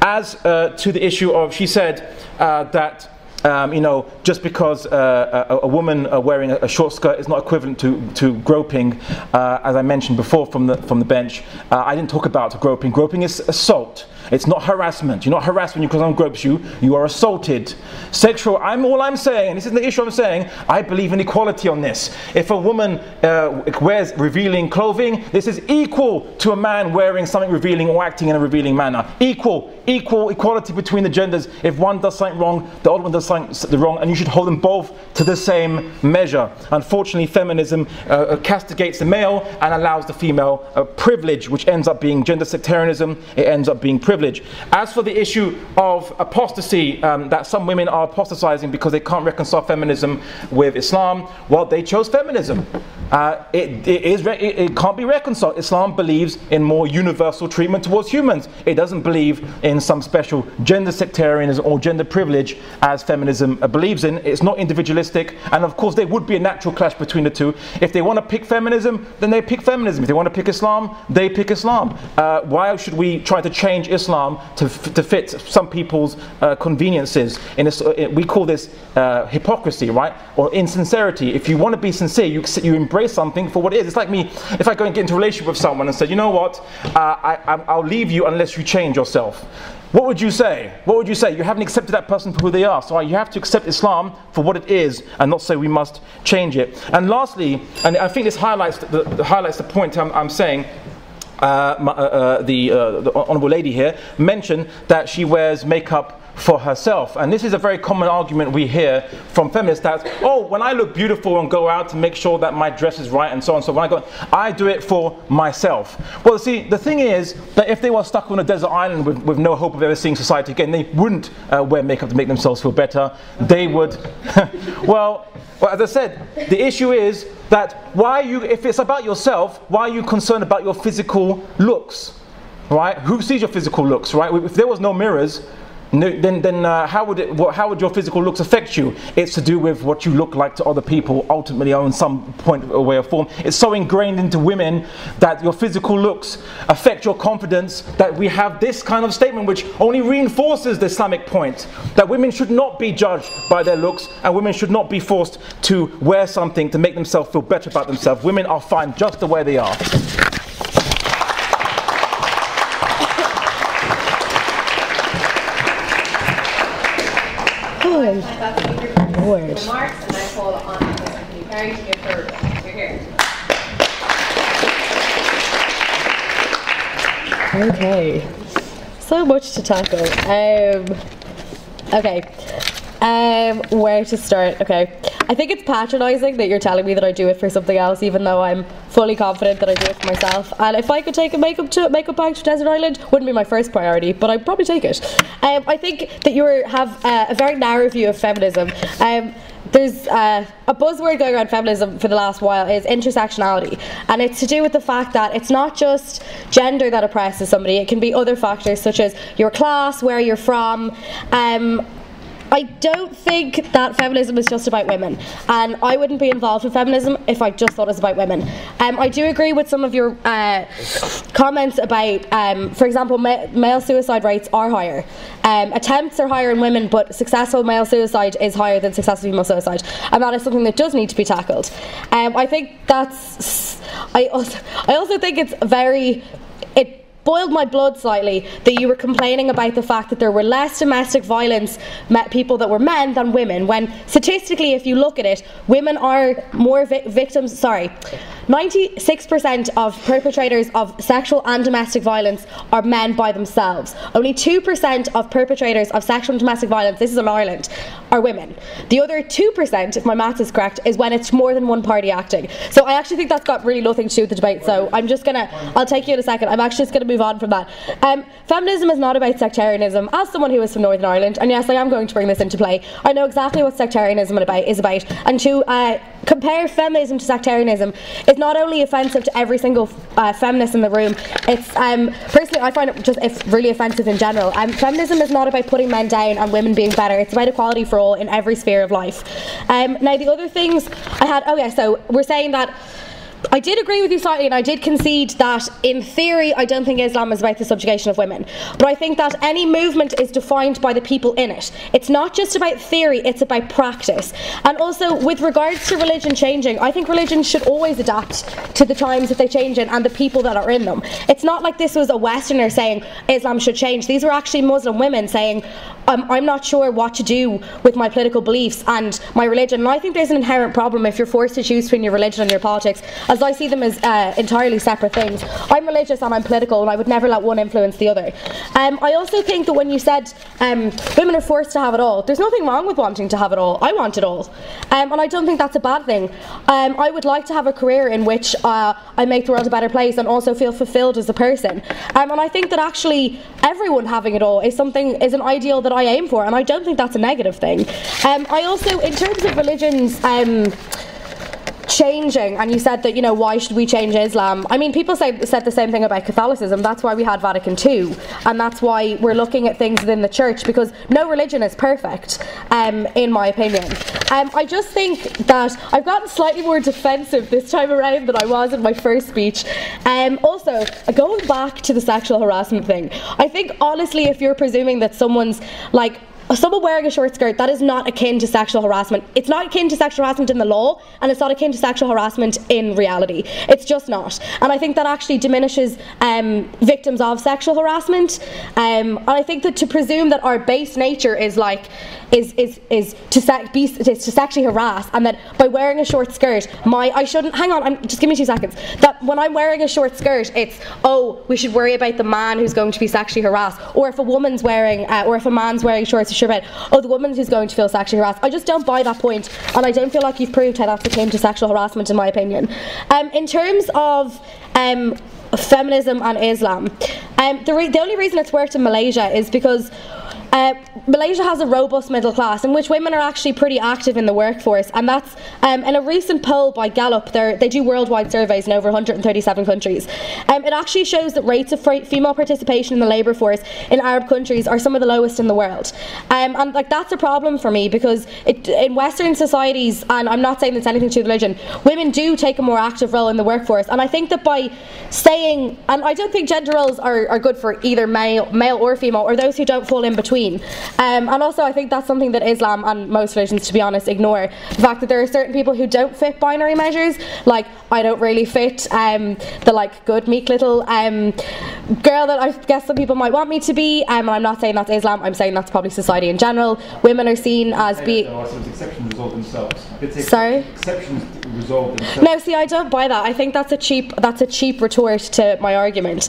As uh, to the issue of, she said uh, that Um, you know, just because uh, a, a woman uh, wearing a, a short skirt is not equivalent to, to groping, uh, as I mentioned before from the, from the bench, uh, I didn't talk about groping. Groping is assault. It's not harassment. You're not harassed when someone gropes you. You are assaulted. Sexual, I'm, all I'm saying, and this is the issue I'm saying, I believe in equality on this. If a woman uh, wears revealing clothing, this is equal to a man wearing something revealing or acting in a revealing manner. Equal, equal equality between the genders. If one does something wrong, the other one does something the wrong, and you should hold them both to the same measure. Unfortunately, feminism uh, castigates the male and allows the female uh, privilege, which ends up being gender sectarianism. It ends up being privilege. As for the issue of apostasy, um, that some women are apostatizing because they can't reconcile feminism with Islam, well, they chose feminism. Uh, it, it, is re it, it can't be reconciled. Islam believes in more universal treatment towards humans. It doesn't believe in some special gender sectarianism or gender privilege as feminism Feminism believes in. It's not individualistic, and of course there would be a natural clash between the two. If they want to pick feminism, then they pick feminism. If they want to pick Islam, they pick Islam. Uh, why should we try to change Islam to, f to fit some people's uh, conveniences? In a, it, we call this uh, hypocrisy, right? Or insincerity. If you want to be sincere, you, you embrace something for what it is. It's like me, if I go and get into a relationship with someone and say, you know what, uh, I, I, I'll leave you unless you change yourself. What would you say? What would you say? You haven't accepted that person for who they are. So you have to accept Islam for what it is and not say we must change it. And lastly, and I think this highlights the, the, highlights the point I'm, I'm saying, uh, my, uh, the, uh, the honourable lady here mentioned that she wears makeup for herself, and this is a very common argument we hear from feminists, that, oh, when I look beautiful and go out to make sure that my dress is right and so on, so when I go, I do it for myself. Well, see, the thing is that if they were stuck on a desert island with, with no hope of ever seeing society again, they wouldn't uh, wear makeup to make themselves feel better. They would well, well, as I said, the issue is that why you, if it's about yourself, why are you concerned about your physical looks, right? Who sees your physical looks, right? If there was no mirrors, No, then, then uh, how would it, what, how would your physical looks affect you? It's to do with what you look like to other people, ultimately, on some point or way or form. It's so ingrained into women that your physical looks affect your confidence, that we have this kind of statement which only reinforces the Islamic point that women should not be judged by their looks, and women should not be forced to wear something to make themselves feel better about themselves. Women are fine just the way they are. Lord. Lord. And I call on Miz McKinney Perry to give her you're here. Okay. So much to tackle. Um, okay. Um, where to start? Okay. I think it's patronising that you're telling me that I do it for something else, even though I'm fully confident that I do it for myself. And if I could take a makeup to, makeup bag to Desert Island, wouldn't be my first priority, but I'd probably take it. Um, I think that you have uh, a very narrow view of feminism. Um, there's uh, a buzzword going around feminism for the last while is intersectionality, and it's to do with the fact that it's not just gender that oppresses somebody, it can be other factors such as your class, where you're from. Um, I don't think that feminism is just about women, and I wouldn't be involved with feminism if I just thought it was about women. Um, I do agree with some of your uh, comments about, um, for example, ma male suicide rates are higher. Um, attempts are higher in women, but successful male suicide is higher than successful female suicide, and that is something that does need to be tackled. Um, I think that's... I also, I also think it's very... It, boiled my blood slightly that you were complaining about the fact that there were less domestic violence met people that were men than women, when statistically, if you look at it, women are more vi victims, sorry, ninety-six percent of perpetrators of sexual and domestic violence are men by themselves. Only two percent of perpetrators of sexual and domestic violence, this is in Ireland, are women. The other two percent, if my maths is correct, is when it's more than one party acting. So I actually think that's got really nothing to do with the debate, so I'm just gonna, I'll take you in a second, I'm actually just gonna move on from that. Um, feminism is not about sectarianism. As someone who is from Northern Ireland, and yes, I am going to bring this into play, I know exactly what sectarianism about, is about, and to uh, compare feminism to sectarianism is not only offensive to every single uh, feminist in the room, it's, um, personally I find it just it's really offensive in general. Um, feminism is not about putting men down and women being better, it's about equality for all in every sphere of life. Um, now the other things I had, oh yeah, so we're saying that I did agree with you slightly, and I did concede that in theory I don't think Islam is about the subjugation of women, but I think that any movement is defined by the people in it. It's not just about theory, it's about practice. And also with regards to religion changing, I think religion should always adapt to the times that they change in and the people that are in them. It's not like this was a Westerner saying Islam should change. These were actually Muslim women saying um, I'm not sure what to do with my political beliefs and my religion. And I think there's an inherent problem if you're forced to choose between your religion and your politics, as I see them as uh, entirely separate things. I'm religious and I'm political, and I would never let one influence the other. Um, I also think that when you said um, women are forced to have it all, there's nothing wrong with wanting to have it all. I want it all. Um, and I don't think that's a bad thing. Um, I would like to have a career in which uh, I make the world a better place and also feel fulfilled as a person. Um, and I think that actually everyone having it all is something, is an ideal that I aim for, and I don't think that's a negative thing. Um, I also, in terms of religions, um, changing, and you said that, you know, why should we change Islam? I mean, people say, said the same thing about Catholicism. That's why we had Vatican two, and that's why we're looking at things within the church, because no religion is perfect, um, in my opinion. Um, I just think that I've gotten slightly more defensive this time around than I was in my first speech. Um, also, going back to the sexual harassment thing, I think honestly if you're presuming that someone's like someone wearing a short skirt, that is not akin to sexual harassment. It's not akin to sexual harassment in the law, and it's not akin to sexual harassment in reality. It's just not. And I think that actually diminishes um, victims of sexual harassment. Um, and I think that to presume that our base nature is like, is is is to se be, is to sexually harass, and that by wearing a short skirt, my I shouldn't hang on. I'm, just give me two seconds. That when I'm wearing a short skirt, it's oh we should worry about the man who's going to be sexually harassed, or if a woman's wearing uh, or if a man's wearing shorts, sure about oh the woman who's going to feel sexually harassed. I just don't buy that point, and I don't feel like you've proved how that's akin to sexual harassment in my opinion. Um, in terms of um, feminism and Islam, um, the, re the only reason it's worked in Malaysia is because Uh, Malaysia has a robust middle class in which women are actually pretty active in the workforce, and that's um, in a recent poll by Gallup. They do worldwide surveys in over one hundred thirty-seven countries. Um, it actually shows that rates of female participation in the labour force in Arab countries are some of the lowest in the world, um, and like that's a problem for me because it, in Western societies, and I'm not saying it's anything to religion, women do take a more active role in the workforce, and I think that by saying, and I don't think gender roles are, are good for either male, male or female, or those who don't fall in between. Um, and also I think that's something that Islam and most religions, to be honest, ignore. The fact that there are certain people who don't fit binary measures, like I don't really fit um, the like good meek little um, girl that I guess some people might want me to be, um, and I'm not saying that's Islam, I'm saying that's probably society in general. Women are seen as being... Exceptions resolve themselves. Ex Sorry? Exceptions resolve themselves. No, see, I don't buy that. I think that's a cheap, that's a cheap retort to my argument.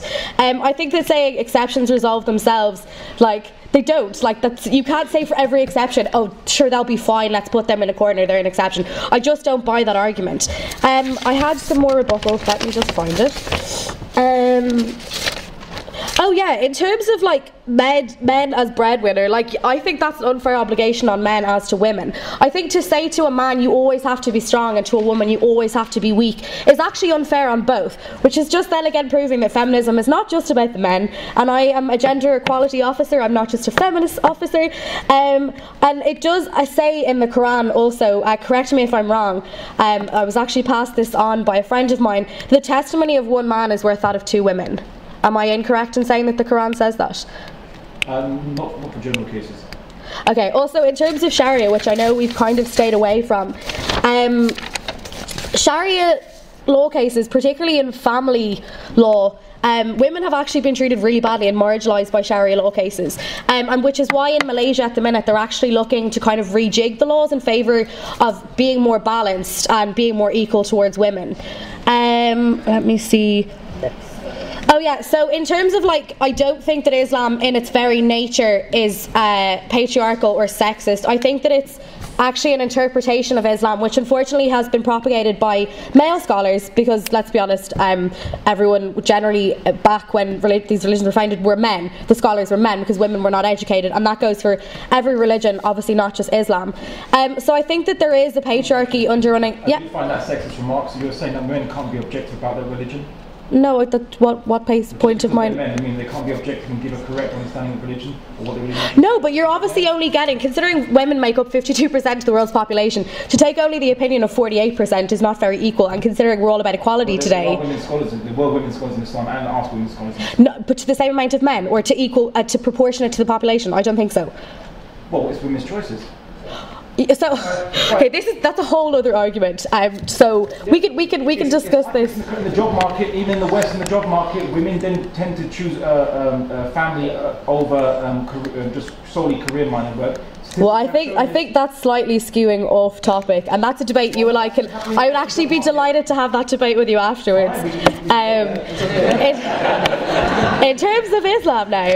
Um, I think that saying exceptions resolve themselves, like... They don't, like that's, you can't say for every exception, oh sure they'll be fine, let's put them in a corner, they're an exception. I just don't buy that argument. Um, I had some more rebuttals, let me just find it. Um, Oh yeah, in terms of like men, men as breadwinner, like I think that's an unfair obligation on men as to women. I think to say to a man you always have to be strong and to a woman you always have to be weak is actually unfair on both, which is just then again proving that feminism is not just about the men. And I am a gender equality officer, I'm not just a feminist officer. Um, and it does I say in the Quran also, uh, correct me if I'm wrong, um, I was actually passed this on by a friend of mine, the testimony of one man is worth that of two women. Am I incorrect in saying that the Quran says that? Um, not, not for general cases. Okay, also in terms of Sharia, which I know we've kind of stayed away from, um, Sharia law cases, particularly in family law, Um, women have actually been treated really badly and marginalised by Sharia law cases, um, and which is why in Malaysia at the minute they're actually looking to kind of rejig the laws in favour of being more balanced and being more equal towards women. Um, let me see. Oh yeah, so in terms of like, I don't think that Islam in its very nature is uh, patriarchal or sexist. I think that it's actually an interpretation of Islam, which unfortunately has been propagated by male scholars, because let's be honest, um, everyone generally back when relig these religions were founded were men. The scholars were men because women were not educated, and that goes for every religion, obviously not just Islam. Um, so I think that there is a patriarchy underrunning. I yeah. Do you find that sexist remark? So you're saying that men can't be objective about their religion? No, that what what place, point of mine? Men, I mean, they can't be objective and give a correct understanding of religion or what they really. No, but you're obviously only getting, considering women make up fifty-two percent of the world's population. To take only the opinion of forty-eight percent is not very equal, and considering we're all about equality well, today. There women scholars, there were women scholars in Islam and asked women scholars. In no, but to the same amount of men, or to equal, uh, to proportionate to the population. I don't think so. Well, it's women's choices. So, okay, this is that's a whole other argument. Um, so we can we can we can it's, discuss it's, this. In the job market, even in the West, in the job market, women then tend to choose uh, um, uh, family uh, over um, career, uh, just solely career-minded work. Well, I think I think that's slightly skewing off topic, and that's a debate you will like. I would actually be delighted to have that debate with you afterwards. Um, in, in terms of Islam now,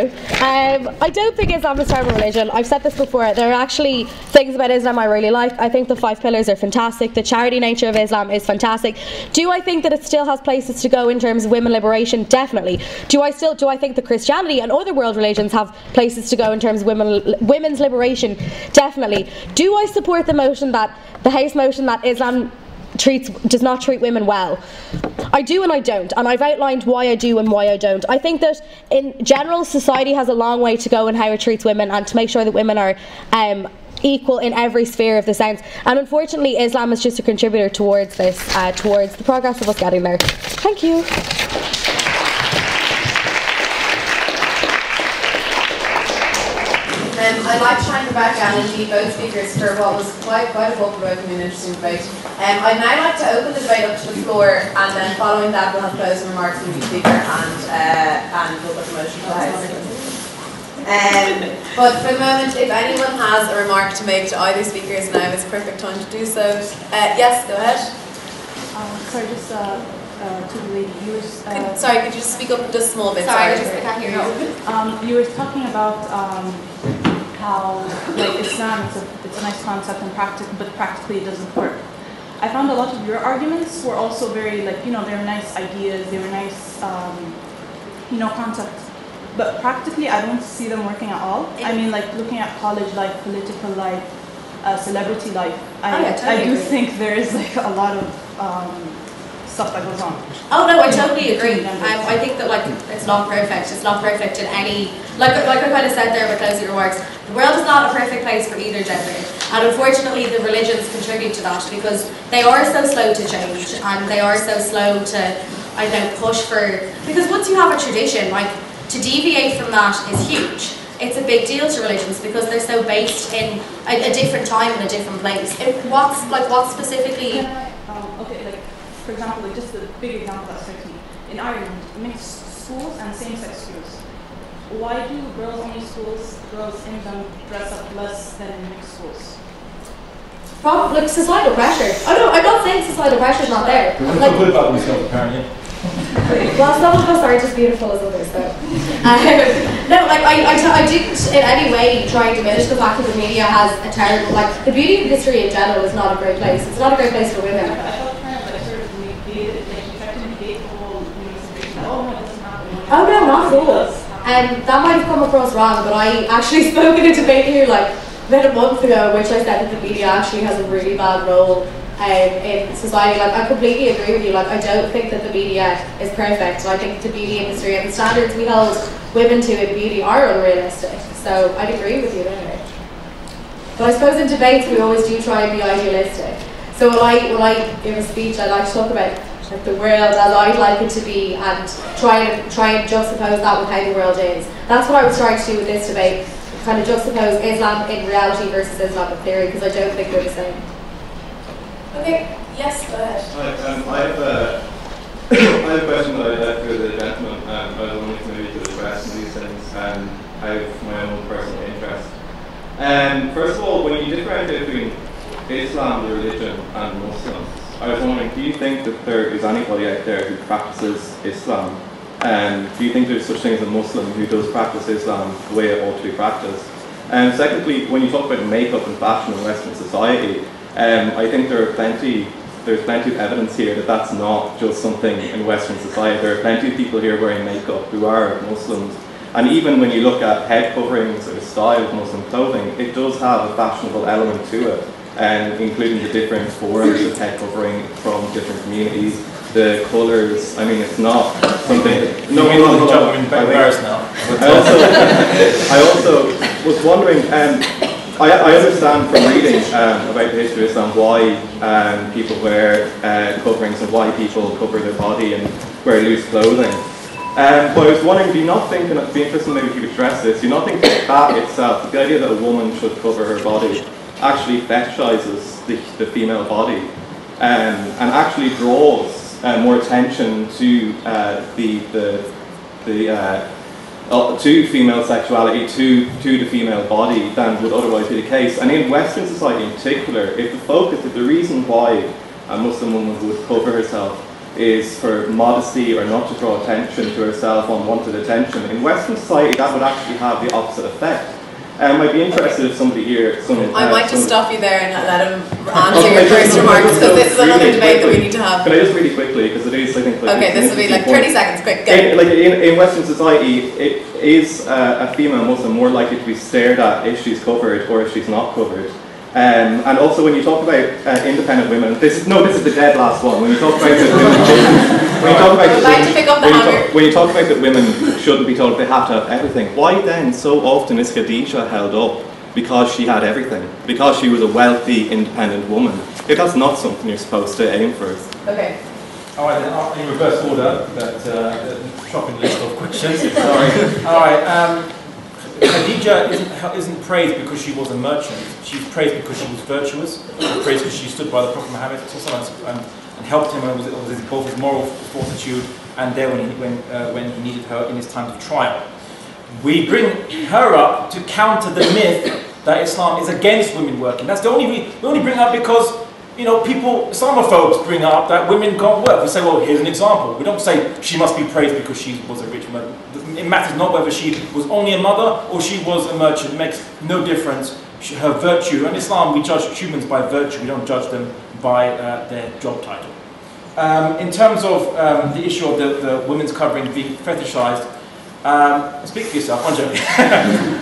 um, I don't think Islam is a terrible religion. I've said this before. There are actually things about Islam I really like. I think the five pillars are fantastic. The charity nature of Islam is fantastic. Do I think that it still has places to go in terms of women liberation? Definitely. Do I still do I think that Christianity and other world religions have places to go in terms of women women's liberation? Definitely. Do I support the motion that the House motion that Islam treats does not treat women well? I do and I don't, and I've outlined why I do and why I don't. I think that in general society has a long way to go in how it treats women and to make sure that women are um, equal in every sphere of the sense. And unfortunately, Islam is just a contributor towards this, uh, towards the progress of us getting there. Thank you. Um, I'd like to thank Rebecca and indeed both speakers for what was quite, quite a thought-provoking and interesting debate. Um, I'd now like to open the debate up to the floor, and then following that we'll have closing remarks from each speaker and, uh, and we'll put a motion to the House. Um, but for the moment, if anyone has a remark to make to either speakers now, it's a perfect time to do so. Uh, yes, go ahead. Um, sorry, just uh, uh, to the lady, you was, uh, could, sorry, could you just speak up just a small bit? Sorry, sorry I just can't hear you. Um, you were talking about um, how like Islam, it's a, it's a nice concept and practice, but practically it doesn't work. I found a lot of your arguments were also very like, you know, they were nice ideas, they were nice, um, you know, concepts, but practically I don't see them working at all. I mean, like looking at college life, political life, uh, celebrity life, I, oh, yeah, totally I do agree. think there is like a lot of um, stuff that goes on. Oh no, I totally agree. Um, I think that like it's not perfect. It's not perfect in any, like like I kind of said there with closing remarks, the world is not a perfect place for either gender. And unfortunately the religions contribute to that because they are so slow to change and they are so slow to, I don't know, push for, because once you have a tradition, like to deviate from that is huge. It's a big deal to religions because they're so based in a, a different time and a different place. It, what's like what specifically For example, like just the big example that strikes me. In Ireland, mixed schools and same-sex schools. Why do girls-only schools, girls in them dress up less than mixed schools? Probably like, societal pressure. Oh no, I'm not saying societal pressure's not there. We're like, good about myself, apparently. Well, some of us are just beautiful as others, though. Um, no, like I, I, t I didn't in any way try and diminish the fact that the media has a terrible, like the beauty industry in general is not a great place. It's not a great place for women. Oh no, not at all. And that might have come across wrong, but I actually spoke in a debate here like about a month ago, which I said that the media actually has a really bad role um, in society. Like, I completely agree with you. Like, I don't think that the media is perfect. I think the beauty industry and the standards we hold women to in beauty are unrealistic. So I'd agree with you anyway. But I suppose in debates we always do try and be idealistic. So when I, when I give a speech, I like to talk about like the world as I'd like it to be, and try and try and juxtapose that with how the world is. That's what I was trying to do with this debate, kind of juxtapose Islam in reality versus Islam in theory, because I don't think they're the same. Okay, yes, go ahead. Hi, um, I, have a, I have a question that I left with the gentleman, um, but I was wanting to maybe to address these things, and I have my own personal interest. Um, first of all, when you differentiate between Islam, the religion, and Muslims, I was wondering, do you think that there is anybody out there who practices Islam? And um, do you think there's such thing as a Muslim who does practice Islam the way it ought to be practiced? And um, secondly, when you talk about makeup and fashion in Western society, um, I think there are plenty, there's plenty of evidence here that that's not just something in Western society. There are plenty of people here wearing makeup who are Muslims. And even when you look at head coverings or style of Muslim clothing, it does have a fashionable element to it. And including the different forms of head covering from different communities, the colours. I mean, it's not something. No, we don't jump in embarrassed now. I also, I also was wondering. Um, I, I understand from reading um, about the history of Islam why um, people wear uh, coverings and why people cover their body and wear loose clothing. Um, but I was wondering, do you not think, and it'd be interesting maybe if you address this, do you not think that, that itself, the idea that a woman should cover her body, actually fetishizes the, the female body um, and actually draws uh, more attention to uh, the the, the uh, uh, to female sexuality, to to the female body than would otherwise be the case. And in Western society in particular, if the focus, if the reason why a Muslim woman would cover herself is for modesty or not to draw attention to herself, unwanted attention, in Western society that would actually have the opposite effect. Um, I'd be interested if somebody here... Some, uh, I might just stop you there and let him answer your first remarks, because this is another debate that we need to have. Can I just really quickly, because it is, I think... Like, okay, this will be like thirty seconds, quick, go. In, like, in, in Western society, it is uh, a female Muslim more likely to be stared at if she's covered or if she's not covered. Um, and also when you talk about uh, independent women, this is, no, this is the dead last one, when you talk about the... When you talk about that women, when, you talk, when you talk about that women shouldn't be told they have to have everything, why then so often is Khadija held up because she had everything, because she was a wealthy, independent woman? If that's not something you're supposed to aim for. Okay. All right, then, in reverse order, that uh, shopping list of questions. Sorry. All right. Um, Khadija isn't, isn't praised because she was a merchant. She's praised because she was virtuous. She's praised because she stood by the Prophet Muhammad. And, helped him when it was both his moral fortitude and there when he, when, uh, when he needed her in his time of trial. We bring her up to counter the myth that Islam is against women working. That's the only reason. We only bring her up because, you know, people, Islamophobes bring up that women can't work. We say, well, here's an example. We don't say she must be praised because she was a rich woman. It matters not whether she was only a mother or she was a merchant. It makes no difference. Her virtue, and Islam, we judge humans by virtue. We don't judge them by uh, their job title. Um, in terms of um, the issue of the, the women's covering being fetishized, um, speak for yourself, one joke.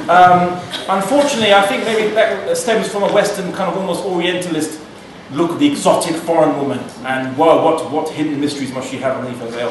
um, unfortunately, I think maybe that stems from a Western kind of almost Orientalist look at the exotic foreign woman and whoa, what what hidden mysteries must she have underneath her veil?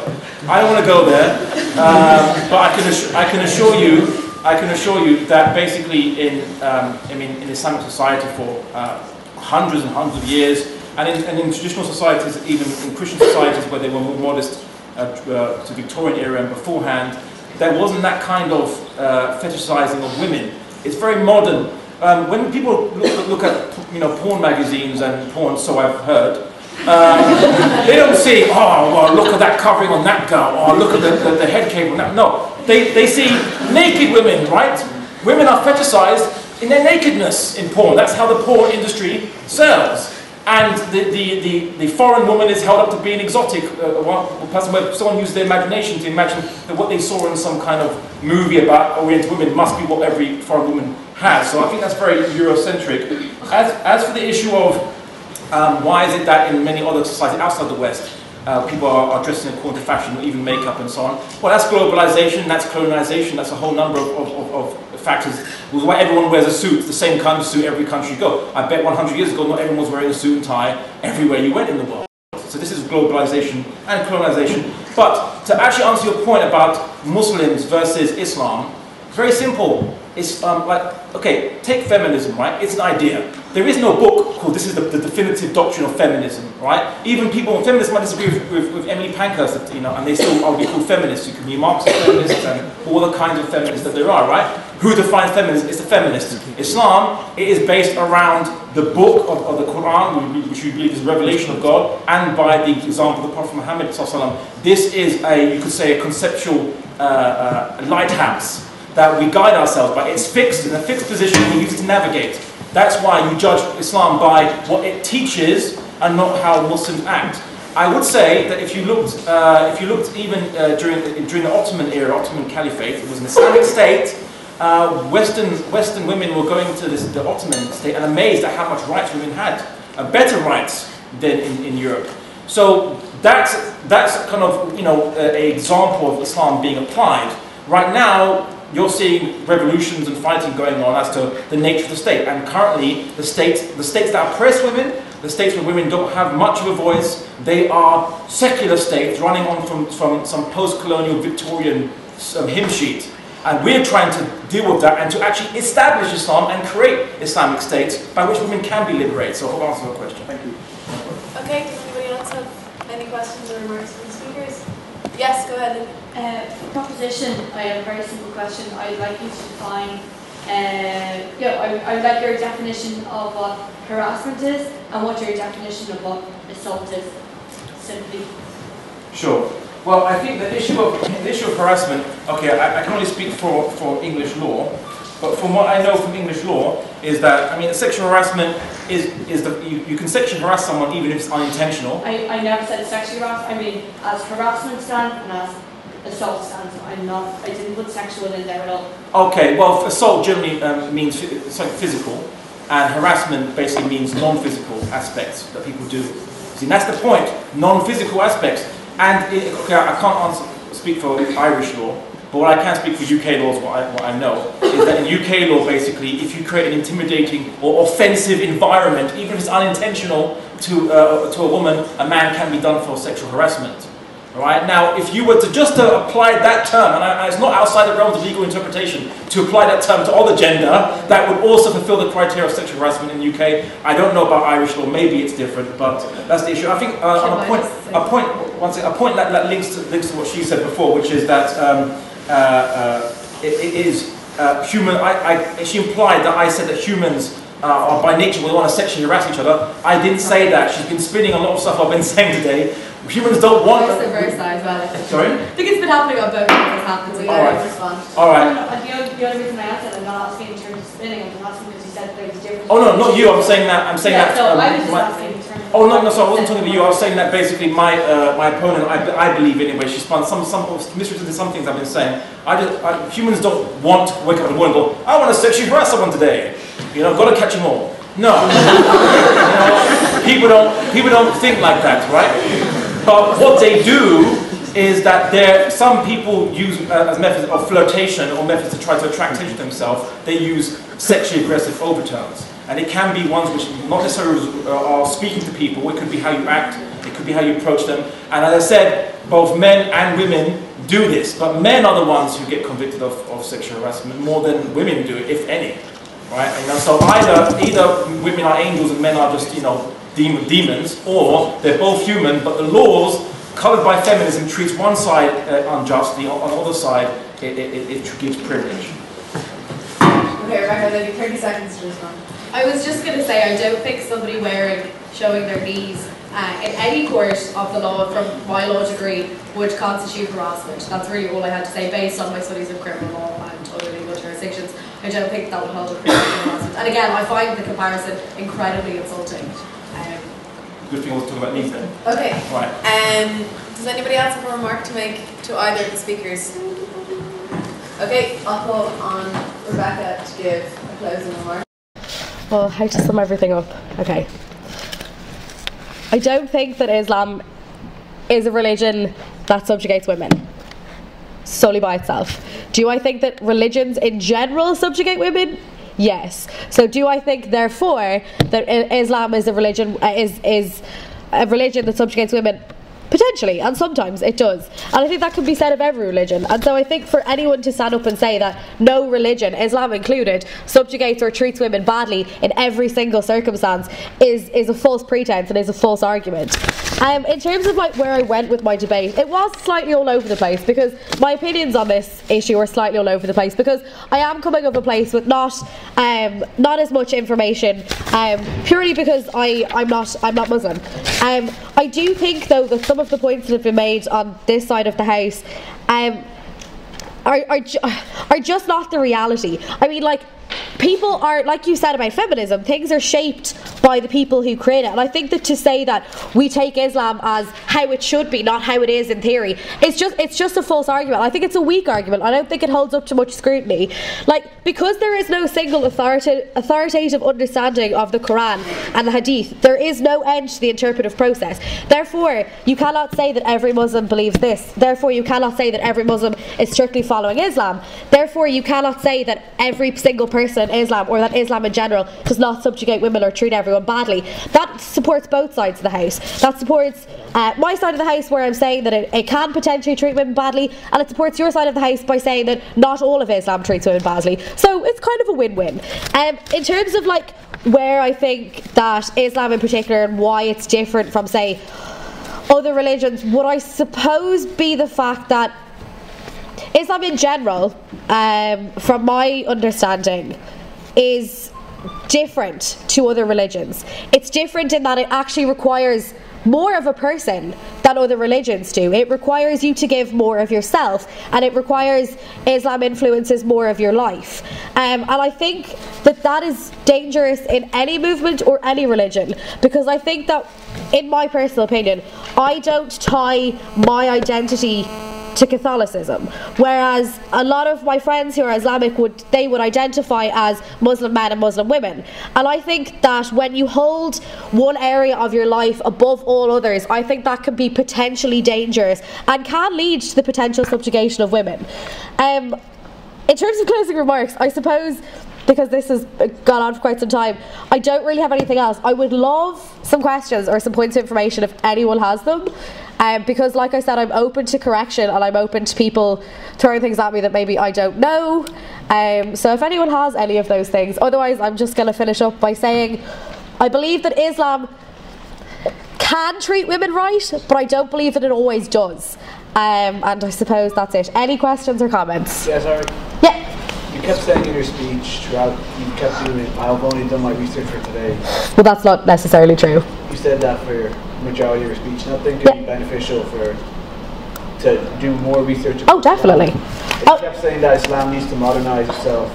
I don't want to go there, um, but I can I can assure you I can assure you that basically in um, I mean in Islamic society for uh, hundreds and hundreds of years. And in, and in traditional societies, even in Christian societies where they were more modest uh, uh, to Victorian era and beforehand, there wasn't that kind of uh, fetishizing of women. It's very modern. Um, when people look, look at you know porn magazines and porn, so I've heard, um, they don't see, oh, well, look at that covering on that girl, or look at the, the, the head cable on that. No, they, they see naked women, right? Women are fetishized in their nakedness in porn. That's how the porn industry sells. And the, the, the, the foreign woman is held up to be an exotic uh, one person where someone used their imagination to imagine that what they saw in some kind of movie about Oriental women must be what every foreign woman has. So I think that's very Eurocentric. As, as for the issue of um, why is it that in many other societies outside the West, uh, people are, are dressing according to fashion, or even makeup and so on. Well, that's globalization, that's colonization, that's a whole number of, of, of, of factors. With why everyone wears a suit, the same kind of suit every country you go. I bet one hundred years ago not everyone was wearing a suit and tie everywhere you went in the world. So this is globalization and colonization. But to actually answer your point about Muslims versus Islam, it's very simple. It's um, like, okay, take feminism, right? It's an idea. There is no book called This is the, the Definitive Doctrine of Feminism, right? Even people on feminism might disagree with, with, with Emily Pankhurst, you know, and they still are called feminists. You can be Marxist feminists and all the kinds of feminists that there are, right? Who defines feminism? It's the feminist. Islam, it is based around the book of, of the Quran, which we believe is a revelation of God, and by the example of the Prophet Muhammad sallallahu alaihi wasallam. This is a, you could say, a conceptual uh, uh, lighthouse that we guide ourselves by. It's fixed in a fixed position, we use it to navigate. That's why you judge Islam by what it teaches and not how Muslims act. I would say that if you looked, uh, if you looked even uh, during the, during the Ottoman era, Ottoman Caliphate, it was an Islamic state. Uh, Western Western women were going to this, the Ottoman state, and amazed at how much rights women had, uh, better rights than in, in Europe. So that's that's kind of, you know, an example of Islam being applied. Right now, you're seeing revolutions and fighting going on as to the nature of the state. And currently, the states, the states that oppress women, the states where women don't have much of a voice, they are secular states running on from, from some post-colonial Victorian um, hymn sheet. And we're trying to deal with that and to actually establish Islam and create Islamic states by which women can be liberated. So I'll answer your question. Thank you. Okay, does anybody else have any questions or remarks from the speakers? Yes, go ahead. Uh, for proposition, I have a very simple question. I'd like you to define, uh, you know, I, I'd like your definition of what harassment is and what your definition of what assault is, simply. Sure. Well, I think the issue of, the issue of harassment, okay, I, I can only speak for, for English law, but from what I know from English law is that, I mean, sexual harassment is, is the, you, you can sexually harass someone even if it's unintentional. I, I never said sexually harass, I mean, as harassment stands and as assault stands, I'm not, I didn't put sexual in there at all. Okay, well, assault generally um, means physical, and harassment basically means non-physical aspects that people do. See, that's the point, non-physical aspects. And, it, okay, I can't answer, speak for Irish law, but what I can speak for U K law is what I, what I know, is that in U K law, basically, if you create an intimidating or offensive environment, even if it's unintentional, to, uh, to a woman, a man can be done for sexual harassment. All right? Now, if you were to just to apply that term, and, I, and it's not outside the realm of legal interpretation, to apply that term to other gender, that would also fulfill the criteria of sexual harassment in the U K. I don't know about Irish law, maybe it's different, but that's the issue. I think uh, on a point, a point, one second, a point that, that links, to, links to what she said before, which is that um, uh, uh, it, it is uh, human, I, I, she implied that I said that humans Uh, are by nature, we want to sexually harass each other. I didn't say that. She's been spinning a lot of stuff I've been saying today. Humans don't want. It's the reverse side as well. Sorry? I think it's been happening on both sides. It's happened. So you gotta respond. All right. The only reason I asked that, I'm not asking in terms of spinning. I'm asking because you said there's a difference. Oh no, not you. I'm saying that. I'm saying yeah, that. So um, I was just my, asking in terms. Oh no, no. So I wasn't talking about you. I was saying that basically my uh, my opponent. I, I believe anyway. She spun some some misrepresented some things I've been saying. I just I, humans don't want to wake up in the morning and go, I want to sexually harass someone today. You know, gotta catch them all. No, you know, people don't. People don't think like that, right? But what they do is that there. Some people use uh, as methods of flirtation or methods to try to attract attention to themselves. They use sexually aggressive overtones, and it can be ones which not necessarily are speaking to people. It could be how you act. It could be how you approach them. And as I said, both men and women do this, but men are the ones who get convicted of, of sexual harassment more than women do, if any. Right? You know, so either either women are angels and men are just, you know, de demons, or they're both human, but the laws covered by feminism treats one side uh, unjustly, on, on the other side it, it, it gives privilege. Okay, Rebecca, there'll be thirty seconds to respond. I was just going to say, I don't think somebody wearing, showing their knees uh, in any court of the law from my law degree would constitute harassment. That's really all I had to say based on my studies of criminal law and other legal jurisdictions. I don't think that would hold up. And again, I find the comparison incredibly insulting. Um, Good thing I was talking about knees then. Okay. Right. Um, does anybody else have a remark to make to either of the speakers? Okay, I'll call on Rebecca to give a closing remark. Well, how to sum everything up? Okay. I don't think that Islam is a religion that subjugates women solely by itself. Do I think that religions in general subjugate women? Yes. So do I think, therefore, that Islam is a religion uh, is is a religion that subjugates women? Potentially, and sometimes it does. And I think that can be said of every religion. And so I think for anyone to stand up and say that no religion, Islam included, subjugates or treats women badly in every single circumstance is, is a false pretense and is a false argument. Um, in terms of like where I went with my debate, it was slightly all over the place because my opinions on this issue were slightly all over the place because I am coming up a place with not um, not as much information, um, purely because I, I'm not I'm not Muslim. Um, I do think though that some of the points that have been made on this side of the house um, are, are, ju are just not the reality. I mean, like, people are, like you said about feminism, things are shaped by the people who create it. And I think that to say that we take Islam as how it should be, not how it is in theory, it's just it's just a false argument. I think it's a weak argument. I don't think it holds up to much scrutiny. Like, because there is no single authorita authoritative understanding of the Quran and the Hadith, there is no end to the interpretive process. Therefore, you cannot say that every Muslim believes this. Therefore, you cannot say that every Muslim is strictly following Islam. Therefore, you cannot say that every single person Islam, or that Islam in general, does not subjugate women or treat everyone badly. That supports both sides of the house. That supports uh, my side of the house where I'm saying that it, it can potentially treat women badly, and it supports your side of the house by saying that not all of Islam treats women badly. So it's kind of a win-win. Um, in terms of like where I think that Islam in particular and why it's different from, say, other religions, would I suppose be the fact that Islam in general, um, from my understanding, is different to other religions. It's different in that it actually requires more of a person than other religions do. It requires you to give more of yourself, and it requires Islam influences more of your life. Um, and I think that that is dangerous in any movement or any religion, because I think that, in my personal opinion, I don't tie my identity to Catholicism, whereas a lot of my friends who are Islamic would they would identify as Muslim men and Muslim women. And I think that when you hold one area of your life above all others, I think that can be potentially dangerous and can lead to the potential subjugation of women. Um, in terms of closing remarks, I suppose, because this has gone on for quite some time, I don't really have anything else. I would love some questions or some points of information if anyone has them, um, because like I said, I'm open to correction and I'm open to people throwing things at me that maybe I don't know. Um, so if anyone has any of those things, otherwise I'm just going to finish up by saying I believe that Islam can treat women right, but I don't believe that it always does. Um, and I suppose that's it. Any questions or comments? Yeah, sorry. Yeah. You kept saying in your speech throughout, you kept doing it, I've only done my research for today. Well, that's not necessarily true. You said that for the majority of your speech, and I think it'd be beneficial for, to do more research. Oh, definitely. Oh. You kept saying that Islam needs to modernise itself.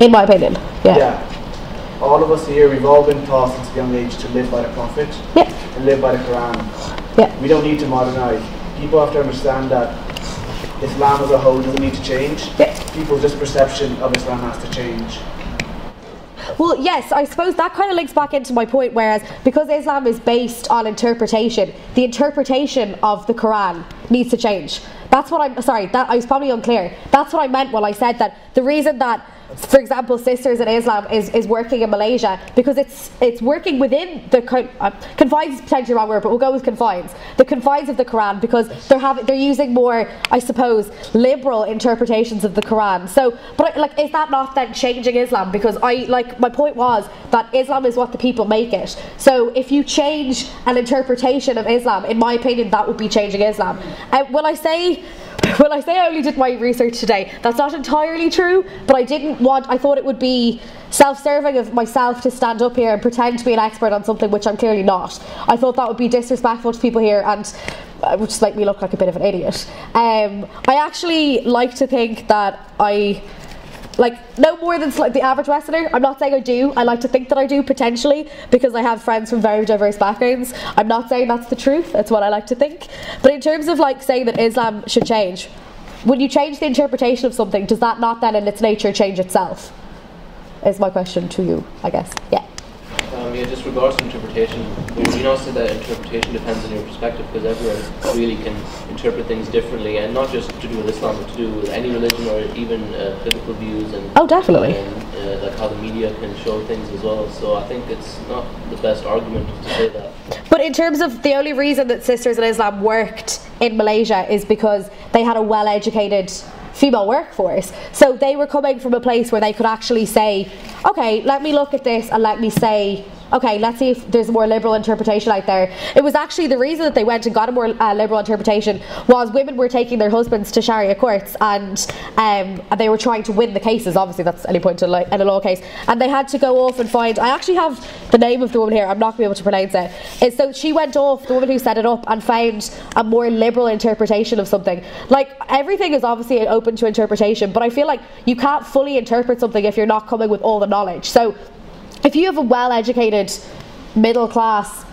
In my opinion, yeah. Yeah. All of us here, we've all been taught since a young age to live by the Prophet, yeah, and live by the Quran. Yeah. We don't need to modernise. People have to understand that Islam as a whole doesn't need to change. Yeah. People's just perception of Islam has to change. Well, yes, I suppose that kind of links back into my point, whereas because Islam is based on interpretation, the interpretation of the Quran needs to change. That's what I'm, sorry, that I was probably unclear. That's what I meant when I said that the reason that, for example, Sisters in Islam is, is working in Malaysia because it's it's working within the uh, confines is potentially the wrong word, but we'll go with confines. The confines of the Quran, because they're having they're using more, I suppose, liberal interpretations of the Quran. So, but like, is that not then changing Islam? Because I like my point was that Islam is what the people make it. So if you change an interpretation of Islam, in my opinion, that would be changing Islam. Uh, will I say? Well, I say I only did my research today. That's not entirely true, but I didn't want, I thought it would be self-serving of myself to stand up here and pretend to be an expert on something which I'm clearly not. I thought that would be disrespectful to people here and uh, would just make me look like a bit of an idiot. Um, I actually like to think that I, like, no more than like the average Westerner. I'm not saying I do. I like to think that I do, potentially, because I have friends from very diverse backgrounds. I'm not saying that's the truth. That's what I like to think. But in terms of like saying that Islam should change, when you change the interpretation of something, does that not then in its nature change itself? Is my question to you, I guess. Yeah. Um, it disregards interpretation. We know that interpretation depends on your perspective, because everyone really can interpret things differently, and not just to do with Islam, but to do with any religion or even uh, political views and oh, definitely, and uh, like how the media can show things as well. So I think it's not the best argument to say that. But in terms of the only reason that Sisters in Islam worked in Malaysia is because they had a well-educated female workforce, so they were coming from a place where they could actually say, okay, let me look at this and let me say, okay, let's see if there's a more liberal interpretation out there. It was actually the reason that they went and got a more uh, liberal interpretation was women were taking their husbands to Sharia courts, and um, and they were trying to win the cases. Obviously that's any point in a law case, and they had to go off and find, I actually have the name of the woman here, I'm not going to be able to pronounce it. And so she went off, the woman who set it up, and found a more liberal interpretation of something. Like, everything is obviously open to interpretation, but I feel like you can't fully interpret something if you're not coming with all the knowledge. So if you have a well-educated middle class,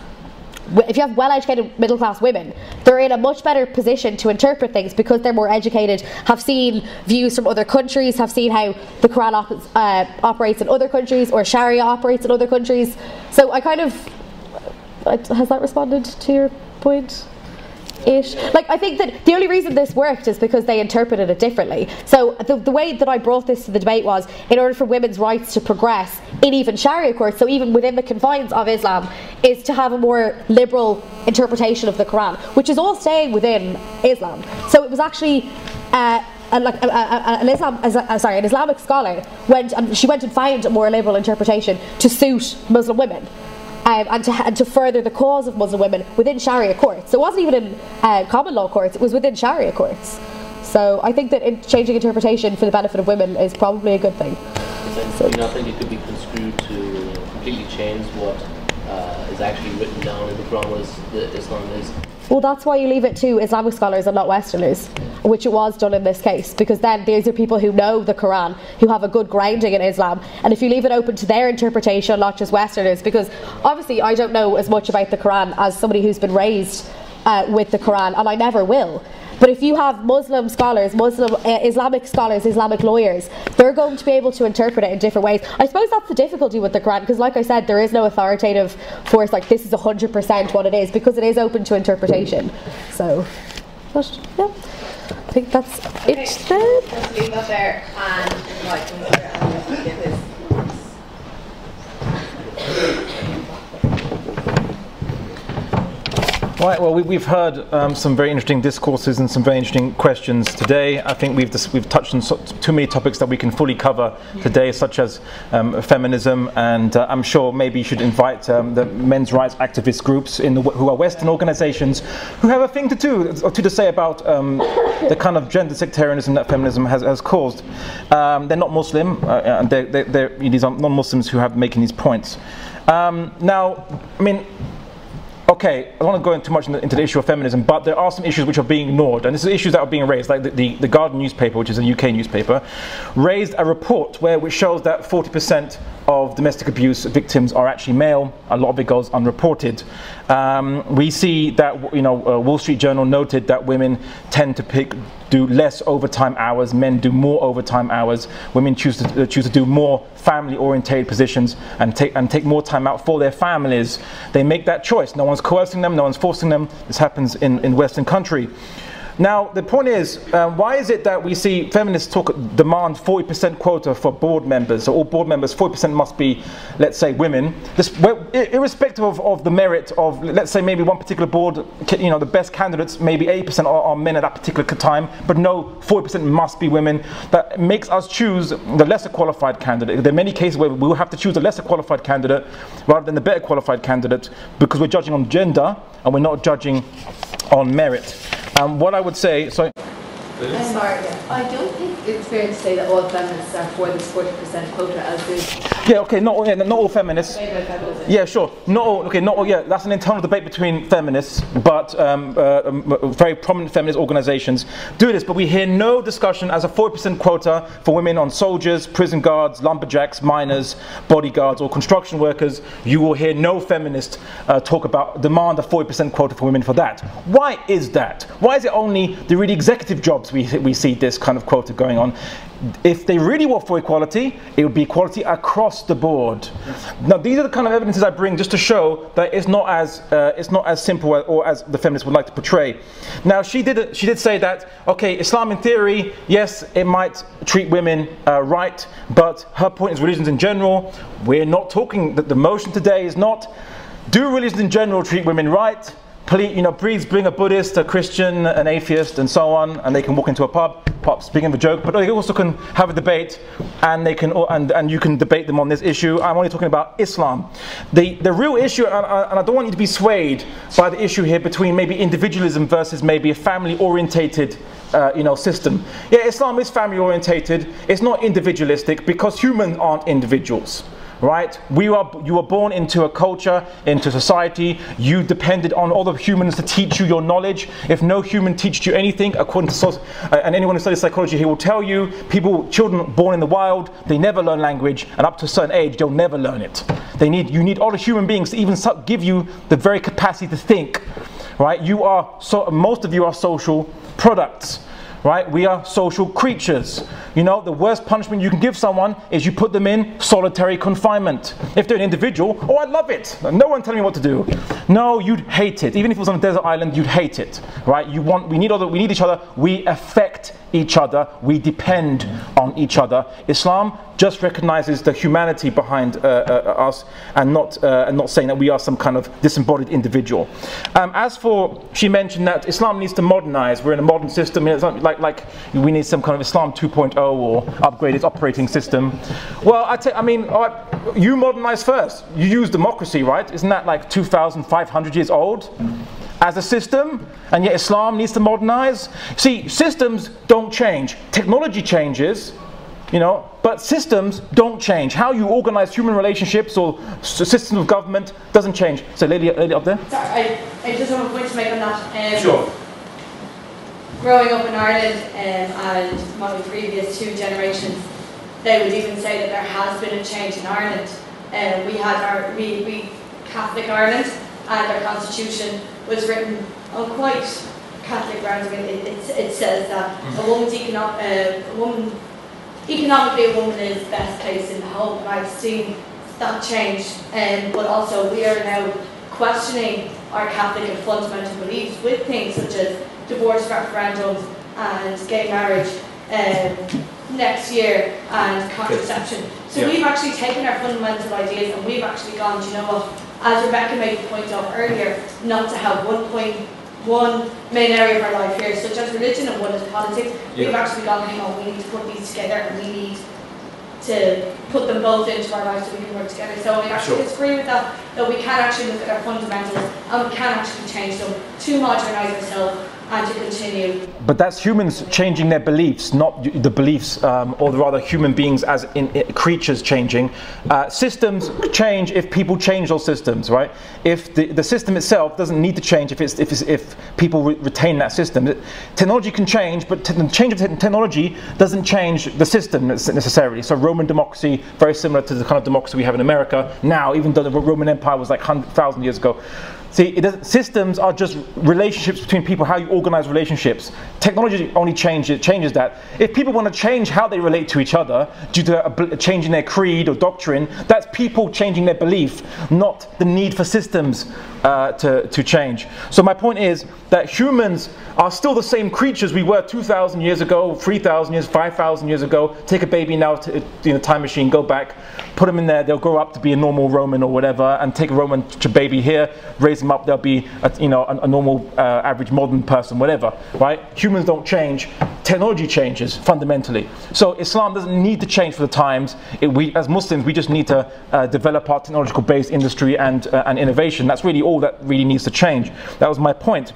if you have well-educated middle class women, they're in a much better position to interpret things because they're more educated, have seen views from other countries, have seen how the Quran op uh, operates in other countries, or Sharia operates in other countries. So I kind of, has that responded to your point? Ish. Like, I think that the only reason this worked is because they interpreted it differently. So the, the way that I brought this to the debate was, in order for women's rights to progress in even Sharia courts, so even within the confines of Islam, is to have a more liberal interpretation of the Quran, which is all staying within Islam. So it was actually uh, a, like a, a, an Islam, a, sorry, an Islamic scholar went and she went and found a more liberal interpretation to suit Muslim women. Um, and, to, and to further the cause of Muslim women within Sharia courts. So it wasn't even in uh, common law courts, it was within Sharia courts. So I think that in changing interpretation for the benefit of women is probably a good thing. So. Do you not think it could be construed to completely change what uh, is actually written down in the Quran as the Islam is? Well, that's why you leave it to Islamic scholars and not Westerners, which it was done in this case, because then these are people who know the Quran, who have a good grounding in Islam, and if you leave it open to their interpretation, not just Westerners, because obviously I don't know as much about the Quran as somebody who's been raised uh, with the Quran, and I never will. But if you have Muslim scholars, Muslim uh, Islamic scholars, Islamic lawyers, they're going to be able to interpret it in different ways. I suppose that's the difficulty with the Quran, because like I said, there is no authoritative force like this is one hundred percent what it is, because it is open to interpretation. So, but, yeah, I think that's okay. It then. Let's leave that there and invite them over and let's get this. Right, well, we, we've heard um, some very interesting discourses and some very interesting questions today. I think we've, just, we've touched on so, too many topics that we can fully cover today, such as um, feminism, and uh, I'm sure maybe you should invite um, the men's rights activist groups in the, who are Western organizations who have a thing to do or to, to say about um, the kind of gender sectarianism that feminism has, has caused. Um, they're not Muslim, uh, they're, they're, they're, these are non-Muslims who have making these points. Um, now, I mean, okay, I don't want to go into too much into the issue of feminism, but there are some issues which are being ignored, and this is issues that are being raised, like the, the, the Guardian newspaper, which is a U K newspaper, raised a report where which shows that forty percent of domestic abuse victims are actually male. A lot of it goes unreported. Um, we see that, you know, uh, Wall Street Journal noted that women tend to pick do less overtime hours, men do more overtime hours, women choose to, uh, choose to do more family-oriented positions and take, and take more time out for their families. They make that choice. No one's coercing them, no one's forcing them. This happens in, in Western country. Now, the point is, uh, why is it that we see feminists talk demand forty percent quota for board members? So all board members, forty percent must be, let's say, women. This, well, irrespective of, of the merit of, let's say, maybe one particular board, you know, the best candidates, maybe eighty percent are, are men at that particular time, but no, forty percent must be women. That makes us choose the lesser qualified candidate. There are many cases where we will have to choose the lesser qualified candidate rather than the better qualified candidate, because we're judging on gender and we're not judging on merit. Um, what I would say, sorry. I'm sorry, I don't think it's fair to say that all feminists are for this forty percent quota as they. Yeah, okay, not, yeah, not all feminists. Yeah, sure. Not all, okay, not all, yeah, that's an internal debate between feminists, but um, uh, very prominent feminist organizations do this, but we hear no discussion as a forty percent quota for women on soldiers, prison guards, lumberjacks, miners, bodyguards, or construction workers. You will hear no feminist uh, talk about, demand a forty percent quota for women for that. Why is that? Why is it only the really executive jobs we, we see this kind of quota going on? if they really were for equality, it would be equality across the board. Yes. Now, these are the kind of evidences I bring just to show that it's not as uh, it's not as simple as, or as the feminists would like to portray. Now, she did she did say that, okay, Islam in theory, yes, it might treat women uh, right, but her point is religions in general. We're not talking that the motion today is not do religions in general treat women right. Please, you know, please bring a Buddhist, a Christian, an atheist, and so on, and they can walk into a pub, pop, speaking of a joke. But they also can have a debate, and they can, and and you can debate them on this issue. I'm only talking about Islam. The the real issue, and I, and I don't want you to be swayed by the issue here between maybe individualism versus maybe a family-orientated, uh, you know, system. Yeah, Islam is family-orientated. It's not individualistic because humans aren't individuals. Right? We are, you were born into a culture, into society. You depended on other humans to teach you your knowledge. If no human teaches you anything, according to source, uh, and anyone who studies psychology here will tell you, people, children born in the wild, they never learn language, and up to a certain age, they'll never learn it. They need, you need other human beings to even give you the very capacity to think. Right? You are, so, most of you are social products. Right? We are social creatures. You know, the worst punishment you can give someone is you put them in solitary confinement. If they're an individual, oh, I love it. No one telling me what to do. No, you'd hate it. Even if it was on a desert island, you'd hate it. Right? You want, we need other, we need each other. We affect each other. We depend on each other. Islam just recognizes the humanity behind uh, uh, us, and not uh, and not saying that we are some kind of disembodied individual. Um, as for, she mentioned that Islam needs to modernize. We're in a modern system. It's not like like we need some kind of Islam two point oh or upgrade its operating system. Well, I, I mean, right, you modernize first. You use democracy, right? Isn't that like two thousand five hundred years old as a system? And yet Islam needs to modernize. See, systems don't change. Technology changes. You know, but systems don't change. How you organize human relationships or systems of government doesn't change. So, lady, lady up there. Sorry, I, I just have a point to make on that. Um, sure. Growing up in Ireland um, and my previous two generations, they would even say that there has been a change in Ireland. Um, we had our we, we Catholic Ireland, and our constitution was written on quite Catholic grounds. I mean, it, it, it says that mm-hmm. a woman's economic uh, a woman. Economically, a woman is best placed in the home, and I've seen that change. Um, but also, we are now questioning our Catholic and fundamental beliefs with things such as divorce referendums and gay marriage um, next year and contraception. So yeah. We've actually taken our fundamental ideas and we've actually gone, do you know what, as Rebecca made the point of earlier, not to have one point one main area of our life here, such as religion, and one is politics. Yeah. We've actually gone, hang on, we need to put these together, and we need to put them both into our lives so we can work together. So I actually sure. disagree with that, that we can actually look at our fundamentals, and we can actually change them to modernise ourselves and to continue. But that's humans changing their beliefs, not the beliefs, um, or rather human beings as in, in creatures changing. Uh, systems change if people change those systems, right? If the, the system itself doesn't need to change if it's, if, it's, if people re retain that system. Technology can change, but the change of technology doesn't change the system necessarily. So Roman democracy, very similar to the kind of democracy we have in America now, even though the Roman Empire was like one hundred thousand years ago. See, it doesn't, systems are just relationships between people, how you organize relationships. Technology only changes, changes that. If people want to change how they relate to each other due to a, a change in their creed or doctrine, that's people changing their belief, not the need for systems uh, to, to change. So my point is that humans are still the same creatures we were two thousand years ago, three thousand years, five thousand years ago. Take a baby now to you know, time machine, go back, put them in there, they'll grow up to be a normal Roman or whatever, and take a Roman baby here, raise them up, they'll be a, you know a, a normal uh, average modern person, whatever, right? Humans don't change, technology changes fundamentally. So Islam doesn't need to change for the times. It, we as Muslims, we just need to uh, develop our technological based industry and uh, and innovation. That's really all that really needs to change. That was my point.